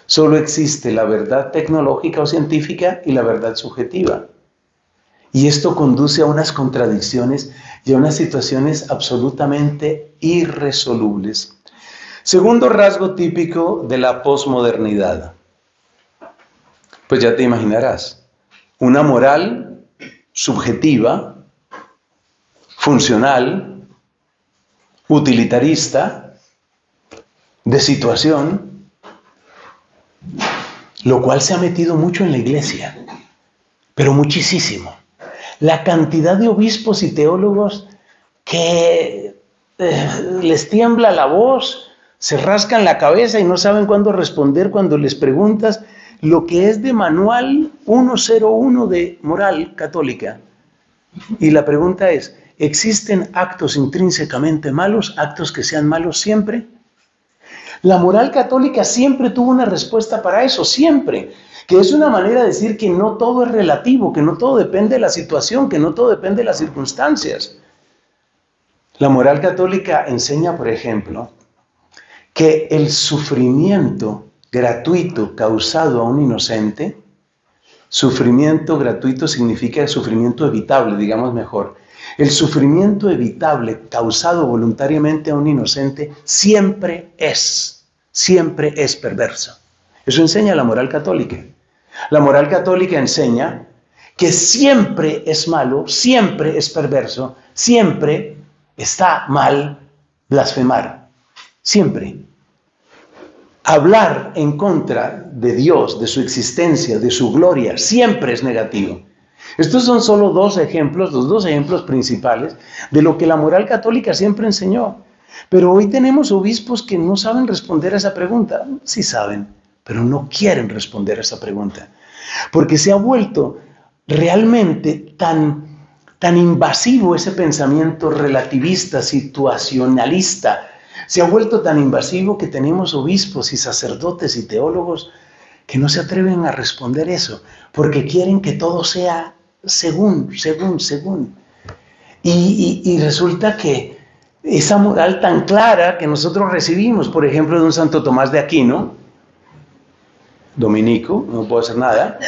Solo existe la verdad tecnológica o científica y la verdad subjetiva. Y esto conduce a unas contradicciones y a unas situaciones absolutamente irresolubles. Segundo rasgo típico de la posmodernidad. Pues ya te imaginarás, una moral subjetiva, funcional, utilitarista, de situación, lo cual se ha metido mucho en la Iglesia, pero muchísimo. La cantidad de obispos y teólogos que eh, les tiembla la voz, se rascan la cabeza y no saben cuándo responder cuando les preguntas lo que es de manual ciento uno de moral católica. Y la pregunta es, ¿existen actos intrínsecamente malos, actos que sean malos siempre? La moral católica siempre tuvo una respuesta para eso, siempre. Que es una manera de decir que no todo es relativo, que no todo depende de la situación, que no todo depende de las circunstancias. La moral católica enseña, por ejemplo, que el sufrimiento gratuito causado a un inocente, sufrimiento gratuito significa sufrimiento evitable, digamos mejor, El sufrimiento evitable causado voluntariamente a un inocente siempre es, siempre es perverso. Eso enseña la moral católica. La moral católica enseña que siempre es malo, siempre es perverso, siempre está mal blasfemar, siempre. Hablar en contra de Dios, de su existencia, de su gloria, siempre es negativo. Estos son solo dos ejemplos, los dos ejemplos principales de lo que la moral católica siempre enseñó. Pero hoy tenemos obispos que no saben responder a esa pregunta. Sí saben, pero no quieren responder a esa pregunta. Porque se ha vuelto realmente tan, tan invasivo ese pensamiento relativista, situacionalista. Se ha vuelto tan invasivo que tenemos obispos y sacerdotes y teólogos que no se atreven a responder eso, porque quieren que todo sea según, según, según. Y, y, y resulta que esa moral tan clara que nosotros recibimos, por ejemplo, de un santo Tomás de Aquino, dominico, no puedo hacer nada,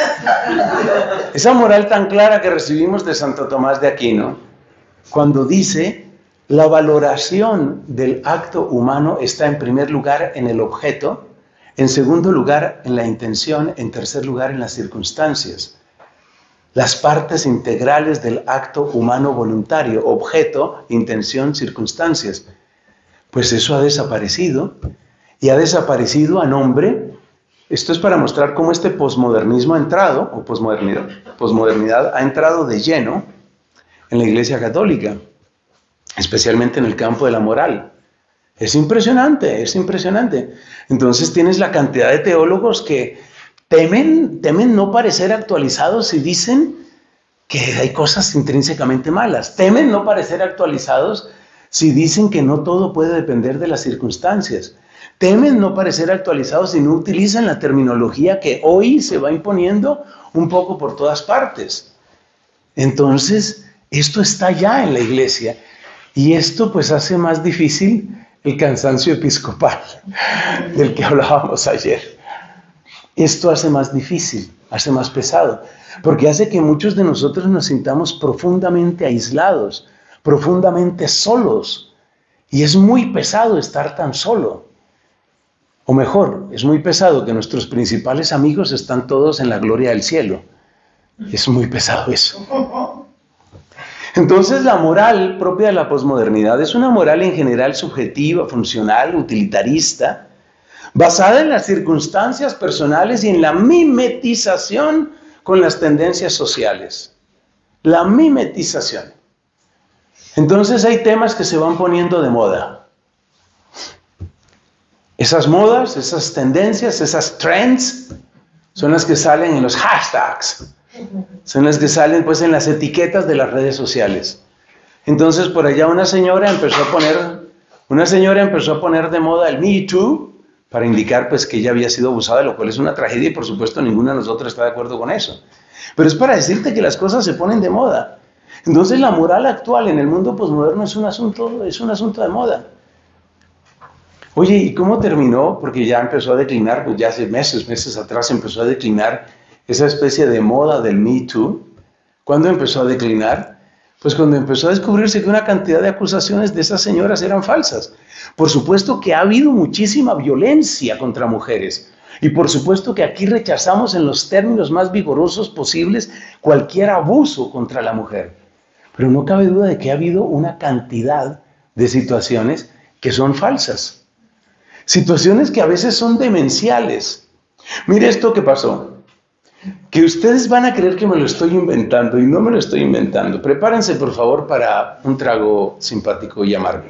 esa moral tan clara que recibimos de santo Tomás de Aquino, cuando dice: la valoración del acto humano está en primer lugar en el objeto, en segundo lugar, en la intención, en tercer lugar, en las circunstancias. Las partes integrales del acto humano voluntario, objeto, intención, circunstancias. Pues eso ha desaparecido, y ha desaparecido a nombre, esto es para mostrar cómo este posmodernismo ha entrado, o posmodernidad, posmodernidad ha entrado de lleno en la Iglesia Católica, especialmente en el campo de la moral. Es impresionante, es impresionante. Entonces tienes la cantidad de teólogos que temen, temen no parecer actualizados y dicen que hay cosas intrínsecamente malas. Temen no parecer actualizados si dicen que no todo puede depender de las circunstancias. Temen no parecer actualizados si no utilizan la terminología que hoy se va imponiendo un poco por todas partes. Entonces, esto está ya en la Iglesia. Y esto pues hace más difícil el cansancio episcopal del que hablábamos ayer. Esto hace más difícil, hace más pesado, porque hace que muchos de nosotros nos sintamos profundamente aislados, profundamente solos, y es muy pesado estar tan solo. O mejor, es muy pesado que nuestros principales amigos están todos en la gloria del cielo. Es muy pesado eso. Entonces la moral propia de la posmodernidad es una moral en general subjetiva, funcional, utilitarista, basada en las circunstancias personales y en la mimetización con las tendencias sociales. La mimetización. Entonces hay temas que se van poniendo de moda. Esas modas, esas tendencias, esas trends son las que salen en los hashtags. Son las que salen pues en las etiquetas de las redes sociales. Entonces por allá una señora empezó a poner una señora empezó a poner de moda el Me Too para indicar pues que ella había sido abusada, lo cual es una tragedia, y por supuesto ninguna de nosotros está de acuerdo con eso, pero es para decirte que las cosas se ponen de moda. Entonces la moral actual en el mundo posmoderno es un asunto, es un asunto de moda. Oye, ¿y cómo terminó? Porque ya empezó a declinar, pues ya hace meses, meses atrás empezó a declinar esa especie de moda del Me Too. ¿Cuándo empezó a declinar? Pues cuando empezó a descubrirse que una cantidad de acusaciones de esas señoras eran falsas. Por supuesto que ha habido muchísima violencia contra mujeres. Y por supuesto que aquí rechazamos en los términos más vigorosos posibles cualquier abuso contra la mujer. Pero no cabe duda de que ha habido una cantidad de situaciones que son falsas. Situaciones que a veces son demenciales. Mire esto que pasó. Que ustedes van a creer que me lo estoy inventando, y no me lo estoy inventando. Prepárense, por favor, para un trago simpático y amargo.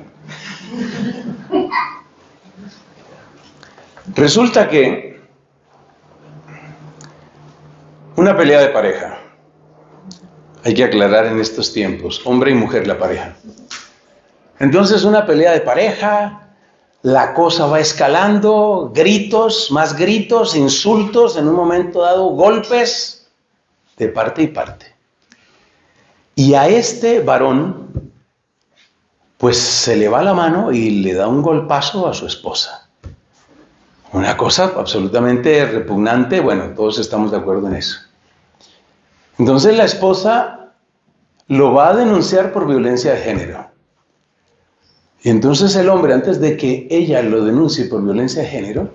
Resulta que una pelea de pareja. Hay que aclarar en estos tiempos, hombre y mujer la pareja. Entonces una pelea de pareja. La cosa va escalando, gritos, más gritos, insultos, en un momento dado golpes de parte y parte. Y a este varón, pues se le va la mano y le da un golpazo a su esposa. Una cosa absolutamente repugnante, bueno, todos estamos de acuerdo en eso. Entonces la esposa lo va a denunciar por violencia de género. Y entonces el hombre, antes de que ella lo denuncie por violencia de género,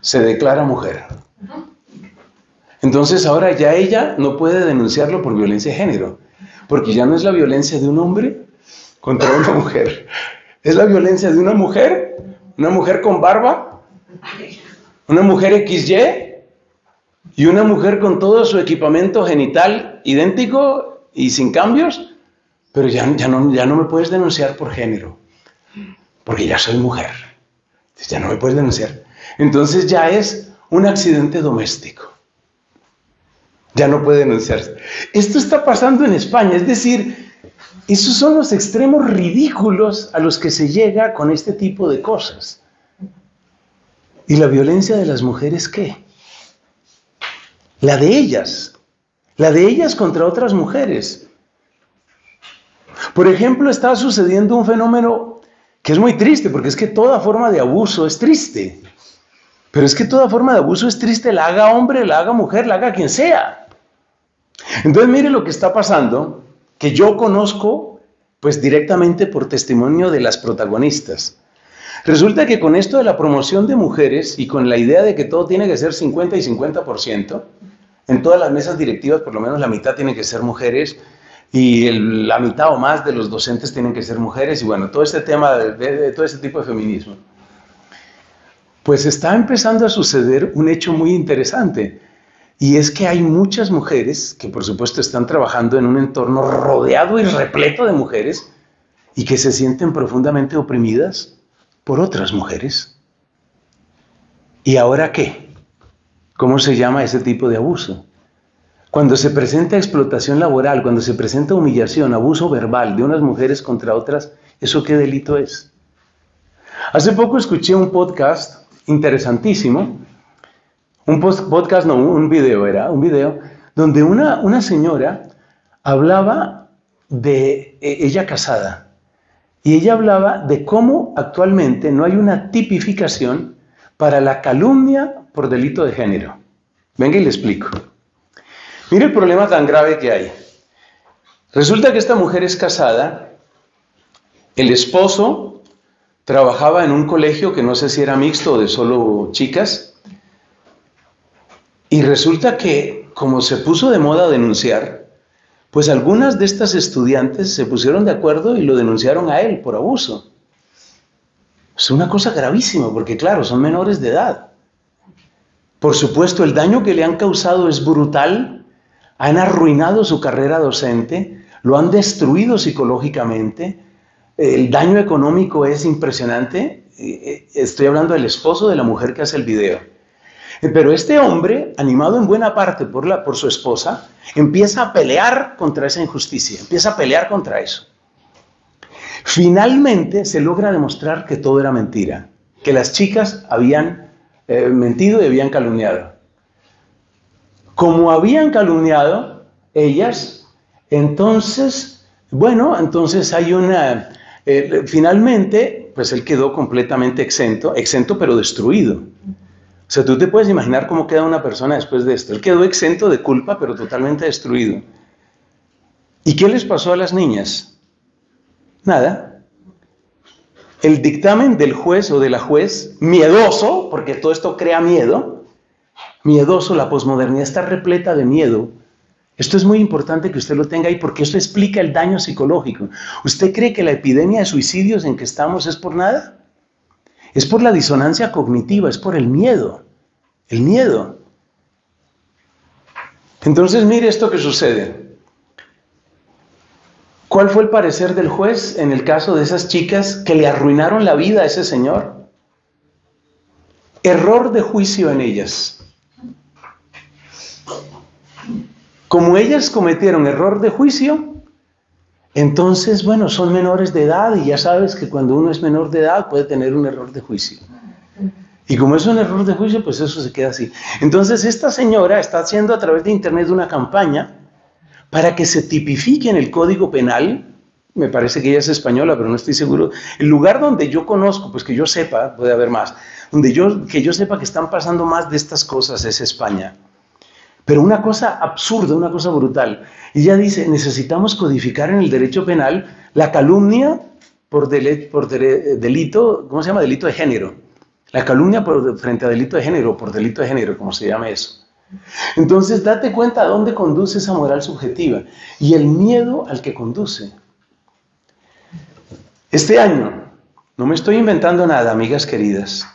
se declara mujer. Entonces ahora ya ella no puede denunciarlo por violencia de género, porque ya no es la violencia de un hombre contra una mujer. Es la violencia de una mujer, una mujer con barba, una mujer equis ye y una mujer con todo su equipamiento genital idéntico y sin cambios, pero ya, ya, no, ya no me puedes denunciar por género, porque ya soy mujer. Ya no me puedes denunciar. Entonces ya es un accidente doméstico. Ya no puede denunciarse. Esto está pasando en España, es decir, esos son los extremos ridículos a los que se llega con este tipo de cosas. ¿Y la violencia de las mujeres qué? La de ellas, la de ellas contra otras mujeres. Por ejemplo, está sucediendo un fenómeno que es muy triste, porque es que toda forma de abuso es triste. Pero es que toda forma de abuso es triste, la haga hombre, la haga mujer, la haga quien sea. Entonces, mire lo que está pasando, que yo conozco, pues directamente por testimonio de las protagonistas. Resulta que con esto de la promoción de mujeres y con la idea de que todo tiene que ser cincuenta y cincuenta por ciento, en todas las mesas directivas por lo menos la mitad tienen que ser mujeres y el, la mitad o más de los docentes tienen que ser mujeres, y bueno, todo este tema, de, de, de todo este tipo de feminismo. Pues está empezando a suceder un hecho muy interesante, y es que hay muchas mujeres que por supuesto están trabajando en un entorno rodeado y repleto de mujeres y que se sienten profundamente oprimidas por otras mujeres. ¿Y ahora qué? ¿Cómo se llama ese tipo de abuso? Cuando se presenta explotación laboral, cuando se presenta humillación, abuso verbal de unas mujeres contra otras, ¿eso qué delito es? Hace poco escuché un podcast interesantísimo, un podcast, no, un video era, un video, donde una, una señora hablaba de ella casada, y ella hablaba de cómo actualmente no hay una tipificación para la calumnia por delito de género. Venga y le explico. Mire el problema tan grave que hay. Resulta que esta mujer es casada, el esposo trabajaba en un colegio que no sé si era mixto o de solo chicas, y resulta que, como se puso de moda denunciar, pues algunas de estas estudiantes se pusieron de acuerdo y lo denunciaron a él por abuso. Es una cosa gravísima, porque claro, son menores de edad. Por supuesto, el daño que le han causado es brutal, han arruinado su carrera docente, lo han destruido psicológicamente. El daño económico es impresionante. Estoy hablando del esposo de la mujer que hace el video. Pero este hombre, animado en buena parte por, la, por su esposa, empieza a pelear contra esa injusticia, empieza a pelear contra eso. Finalmente se logra demostrar que todo era mentira, que las chicas habían eh, mentido y habían calumniado. Como habían calumniado ellas, entonces, bueno, entonces hay una... Eh, finalmente, pues él quedó completamente exento, exento pero destruido. O sea, tú te puedes imaginar cómo queda una persona después de esto. Él quedó exento de culpa, pero totalmente destruido. ¿Y qué les pasó a las niñas? Nada. El dictamen del juez o de la juez, miedoso, porque todo esto crea miedo, miedoso, la posmodernidad está repleta de miedo. Esto es muy importante que usted lo tenga ahí, porque esto explica el daño psicológico. ¿Usted cree que la epidemia de suicidios en que estamos es por nada? Es por la disonancia cognitiva, es por el miedo, el miedo. Entonces, mire esto que sucede. ¿Cuál fue el parecer del juez en el caso de esas chicas que le arruinaron la vida a ese señor? Error de juicio en ellas. Como ellas cometieron error de juicio, entonces, bueno, son menores de edad, y ya sabes que cuando uno es menor de edad puede tener un error de juicio. Y como es un error de juicio, pues eso se queda así. Entonces, esta señora está haciendo a través de internet una campaña para que se tipifique en el Código Penal, me parece que ella es española, pero no estoy seguro, el lugar donde yo conozco, pues que yo sepa, puede haber más, donde yo, que yo sepa que están pasando más de estas cosas es España. Pero una cosa absurda, una cosa brutal. Ella dice, necesitamos codificar en el derecho penal la calumnia por, dele, por dele, delito, ¿cómo se llama? Delito de género. La calumnia por, frente a delito de género, por delito de género, como se llama eso. Entonces, date cuenta a dónde conduce esa moral subjetiva y el miedo al que conduce. Este año, no me estoy inventando nada, amigas queridas.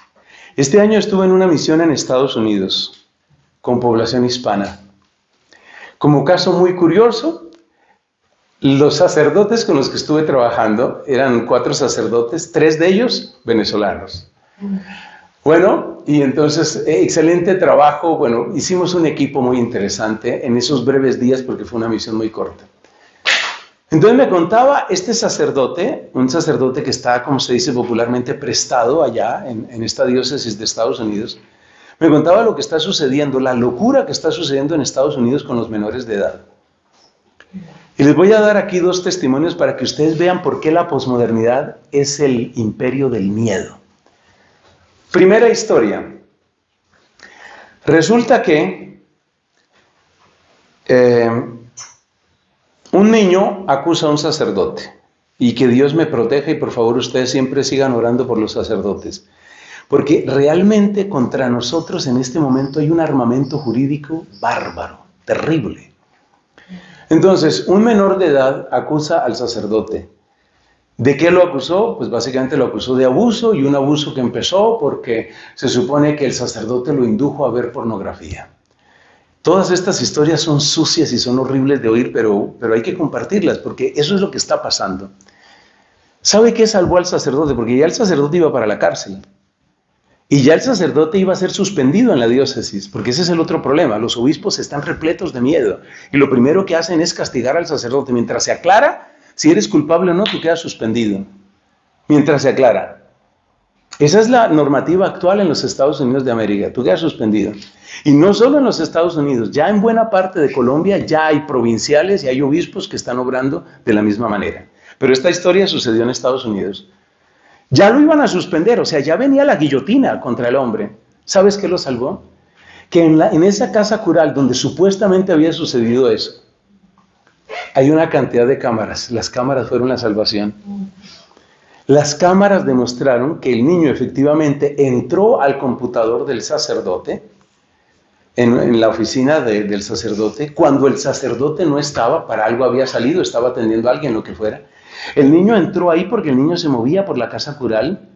Este año estuve en una misión en Estados Unidos, con población hispana. Como caso muy curioso, los sacerdotes con los que estuve trabajando eran cuatro sacerdotes, tres de ellos venezolanos. Bueno, y entonces, excelente trabajo. Bueno, hicimos un equipo muy interesante en esos breves días porque fue una misión muy corta. Entonces me contaba este sacerdote, un sacerdote que está, como se dice popularmente, prestado allá en, en esta diócesis de Estados Unidos. Me contaba lo que está sucediendo, la locura que está sucediendo en Estados Unidos con los menores de edad. Y les voy a dar aquí dos testimonios para que ustedes vean por qué la posmodernidad es el imperio del miedo. Primera historia. Resulta que eh, un niño acusa a un sacerdote. Y que Dios me proteja y por favor ustedes siempre sigan orando por los sacerdotes. Porque realmente contra nosotros en este momento hay un armamento jurídico bárbaro, terrible. Entonces, un menor de edad acusa al sacerdote. ¿De qué lo acusó? Pues básicamente lo acusó de abuso, y un abuso que empezó porque se supone que el sacerdote lo indujo a ver pornografía. Todas estas historias son sucias y son horribles de oír, pero, pero hay que compartirlas porque eso es lo que está pasando. ¿Sabe qué salvó al sacerdote? Porque ya el sacerdote iba para la cárcel. Y ya el sacerdote iba a ser suspendido en la diócesis, porque ese es el otro problema. Los obispos están repletos de miedo. Y lo primero que hacen es castigar al sacerdote. Mientras se aclara, si eres culpable o no, tú quedas suspendido. Mientras se aclara. Esa es la normativa actual en los Estados Unidos de América. Tú quedas suspendido. Y no solo en los Estados Unidos. Ya en buena parte de Colombia ya hay provinciales y hay obispos que están obrando de la misma manera. Pero esta historia sucedió en Estados Unidos. Ya lo iban a suspender, o sea, ya venía la guillotina contra el hombre. ¿Sabes qué lo salvó? Que en, la, en esa casa cural donde supuestamente había sucedido eso, hay una cantidad de cámaras. Las cámaras fueron la salvación. Las cámaras demostraron que el niño efectivamente entró al computador del sacerdote, en, en la oficina de, del sacerdote, cuando el sacerdote no estaba, para algo había salido, estaba atendiendo a alguien, lo que fuera. El niño entró ahí porque el niño se movía por la casa cural,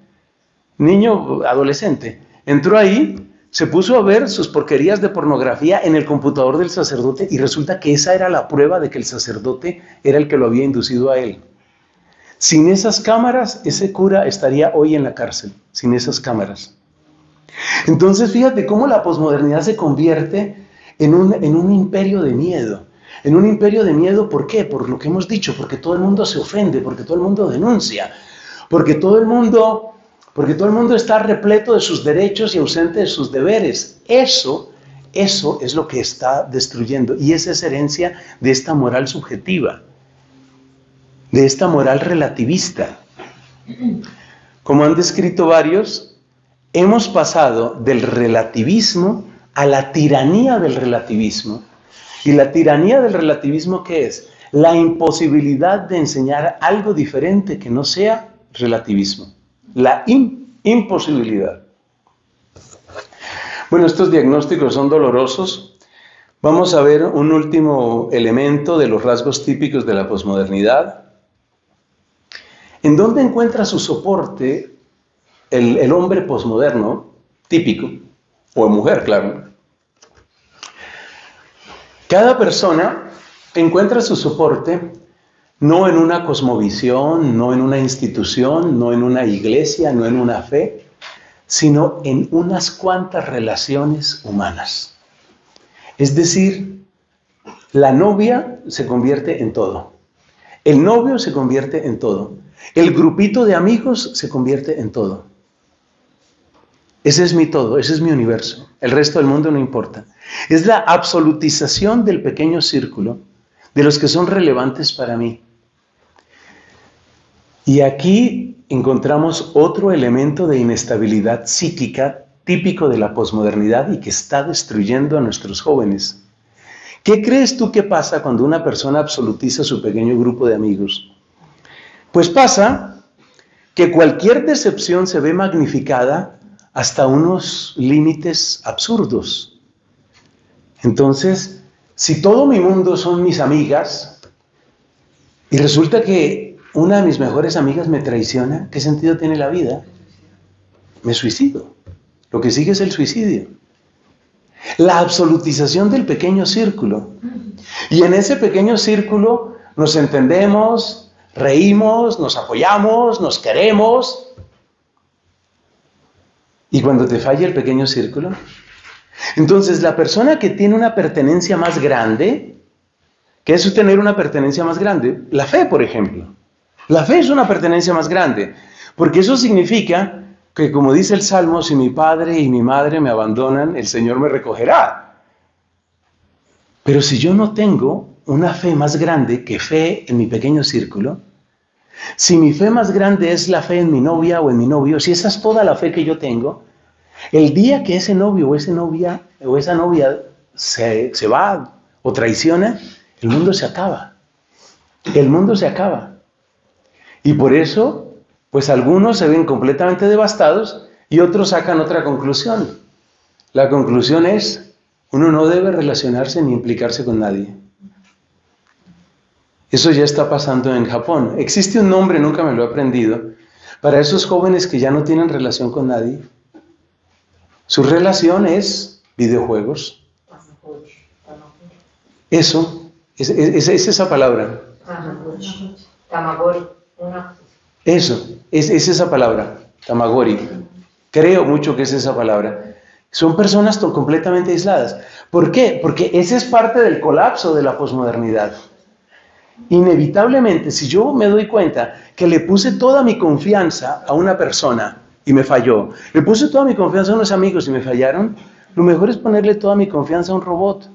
niño adolescente, entró ahí, se puso a ver sus porquerías de pornografía en el computador del sacerdote y resulta que esa era la prueba de que el sacerdote era el que lo había inducido a él. Sin esas cámaras, ese cura estaría hoy en la cárcel, sin esas cámaras. Entonces fíjate cómo la posmodernidad se convierte en un, en un imperio de miedo. En un imperio de miedo, ¿por qué? Por lo que hemos dicho, porque todo el mundo se ofende, porque todo el mundo denuncia, porque todo el mundo, porque todo el mundo está repleto de sus derechos y ausente de sus deberes. Eso, eso es lo que está destruyendo y esa es herencia de esta moral subjetiva, de esta moral relativista. Como han descrito varios, hemos pasado del relativismo a la tiranía del relativismo. Y la tiranía del relativismo, ¿qué es? La imposibilidad de enseñar algo diferente que no sea relativismo. La in, imposibilidad. Bueno, estos diagnósticos son dolorosos. Vamos a ver un último elemento de los rasgos típicos de la posmodernidad. ¿En dónde encuentra su soporte el, el hombre posmoderno típico? O mujer, claro. Cada persona encuentra su soporte no en una cosmovisión, no en una institución, no en una iglesia, no en una fe, sino en unas cuantas relaciones humanas. Es decir, la novia se convierte en todo. El novio se convierte en todo. El grupito de amigos se convierte en todo. Ese es mi todo, ese es mi universo. El resto del mundo no importa. Es la absolutización del pequeño círculo de los que son relevantes para mí. Y aquí encontramos otro elemento de inestabilidad psíquica típico de la posmodernidad y que está destruyendo a nuestros jóvenes. ¿Qué crees tú que pasa cuando una persona absolutiza su pequeño grupo de amigos? Pues pasa que cualquier decepción se ve magnificada hasta unos límites absurdos. Entonces, si todo mi mundo son mis amigas y resulta que una de mis mejores amigas me traiciona, ¿qué sentido tiene la vida? Me suicido. Lo que sigue es el suicidio. La absolutización del pequeño círculo. Y en ese pequeño círculo nos entendemos, reímos, nos apoyamos, nos queremos. Y cuando te falla el pequeño círculo, entonces la persona que tiene una pertenencia más grande, ¿qué es tener una pertenencia más grande? La fe, por ejemplo. La fe es una pertenencia más grande, porque eso significa que, como dice el Salmo, si mi padre y mi madre me abandonan, el Señor me recogerá. Pero si yo no tengo una fe más grande que fe en mi pequeño círculo, si mi fe más grande es la fe en mi novia o en mi novio, si esa es toda la fe que yo tengo, el día que ese novio o, esa novia, o esa novia se, se va o traiciona, el mundo se acaba. El mundo se acaba. Y por eso, pues algunos se ven completamente devastados y otros sacan otra conclusión. La conclusión es, uno no debe relacionarse ni implicarse con nadie. Eso ya está pasando en Japón. Existe un nombre, nunca me lo he aprendido, para esos jóvenes que ya no tienen relación con nadie. Su relación es videojuegos. Eso, es, es, es esa palabra. Tamagori. Eso, es, es esa palabra, Tamagori. Creo mucho que es esa palabra. Son personas completamente aisladas. ¿Por qué? Porque ese es parte del colapso de la posmodernidad. Inevitablemente, si yo me doy cuenta que le puse toda mi confianza a una persona y me falló, le puse toda mi confianza a unos amigos y me fallaron, lo mejor es ponerle toda mi confianza a un robot,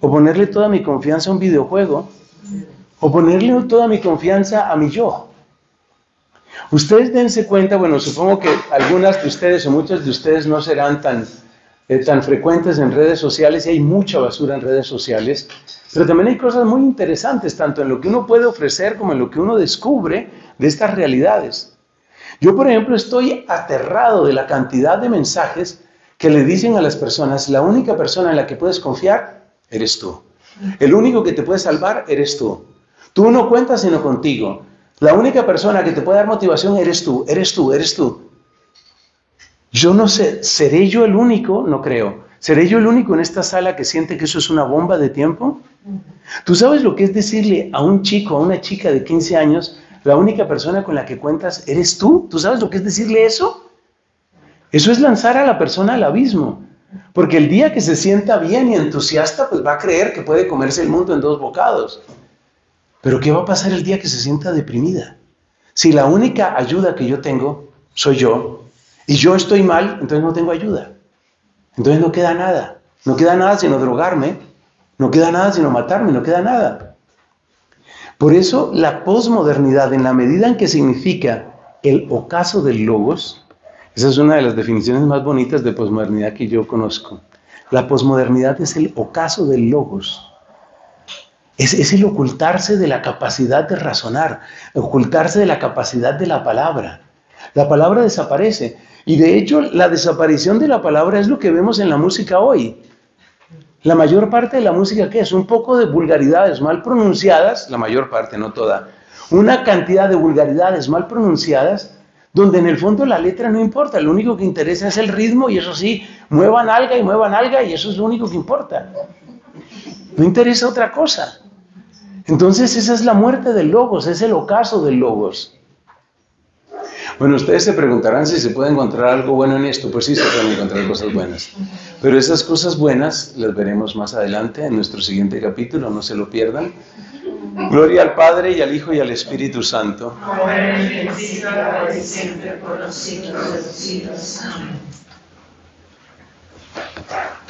o ponerle toda mi confianza a un videojuego, o ponerle toda mi confianza a mi yo. Ustedes dense cuenta, bueno, supongo que algunas de ustedes o muchas de ustedes no serán tan, eh, tan frecuentes en redes sociales, y hay mucha basura en redes sociales, pero también hay cosas muy interesantes, tanto en lo que uno puede ofrecer como en lo que uno descubre de estas realidades. Yo, por ejemplo, estoy aterrado de la cantidad de mensajes que le dicen a las personas: la única persona en la que puedes confiar eres tú, el único que te puede salvar eres tú, tú no cuentas sino contigo. La única persona que te puede dar motivación eres tú, eres tú, eres tú. Yo no sé, ¿seré yo el único? No creo. ¿Seré yo el único en esta sala que siente que eso es una bomba de tiempo? ¿Tú sabes lo que es decirle a un chico, a una chica de quince años, la única persona con la que cuentas eres tú? ¿Tú sabes lo que es decirle eso? Eso es lanzar a la persona al abismo. Porque el día que se sienta bien y entusiasta, pues va a creer que puede comerse el mundo en dos bocados. ¿Pero qué va a pasar el día que se sienta deprimida? Si la única ayuda que yo tengo soy yo, y yo estoy mal, entonces no tengo ayuda. Entonces no queda nada. No queda nada sino drogarme, no queda nada sino matarme, no queda nada. Por eso la posmodernidad, en la medida en que significa el ocaso del logos, esa es una de las definiciones más bonitas de posmodernidad que yo conozco. La posmodernidad es el ocaso del logos. Es, es el ocultarse de la capacidad de razonar, ocultarse de la capacidad de la palabra. La palabra desaparece. Y de hecho, la desaparición de la palabra es lo que vemos en la música hoy. La mayor parte de la música, ¿qué es? Un poco de vulgaridades mal pronunciadas, la mayor parte, no toda. Una cantidad de vulgaridades mal pronunciadas, donde en el fondo la letra no importa. Lo único que interesa es el ritmo, y eso sí, muevan alga y muevan alga, y eso es lo único que importa. No interesa otra cosa. Entonces esa es la muerte del logos, es el ocaso del logos. Bueno, ustedes se preguntarán si se puede encontrar algo bueno en esto. Pues sí, se pueden encontrar cosas buenas. Pero esas cosas buenas las veremos más adelante en nuestro siguiente capítulo, no se lo pierdan. Gloria al Padre, y al Hijo, y al Espíritu Santo. Ahora y en el siglo de siempre, por los siglos de los siglos. Amén.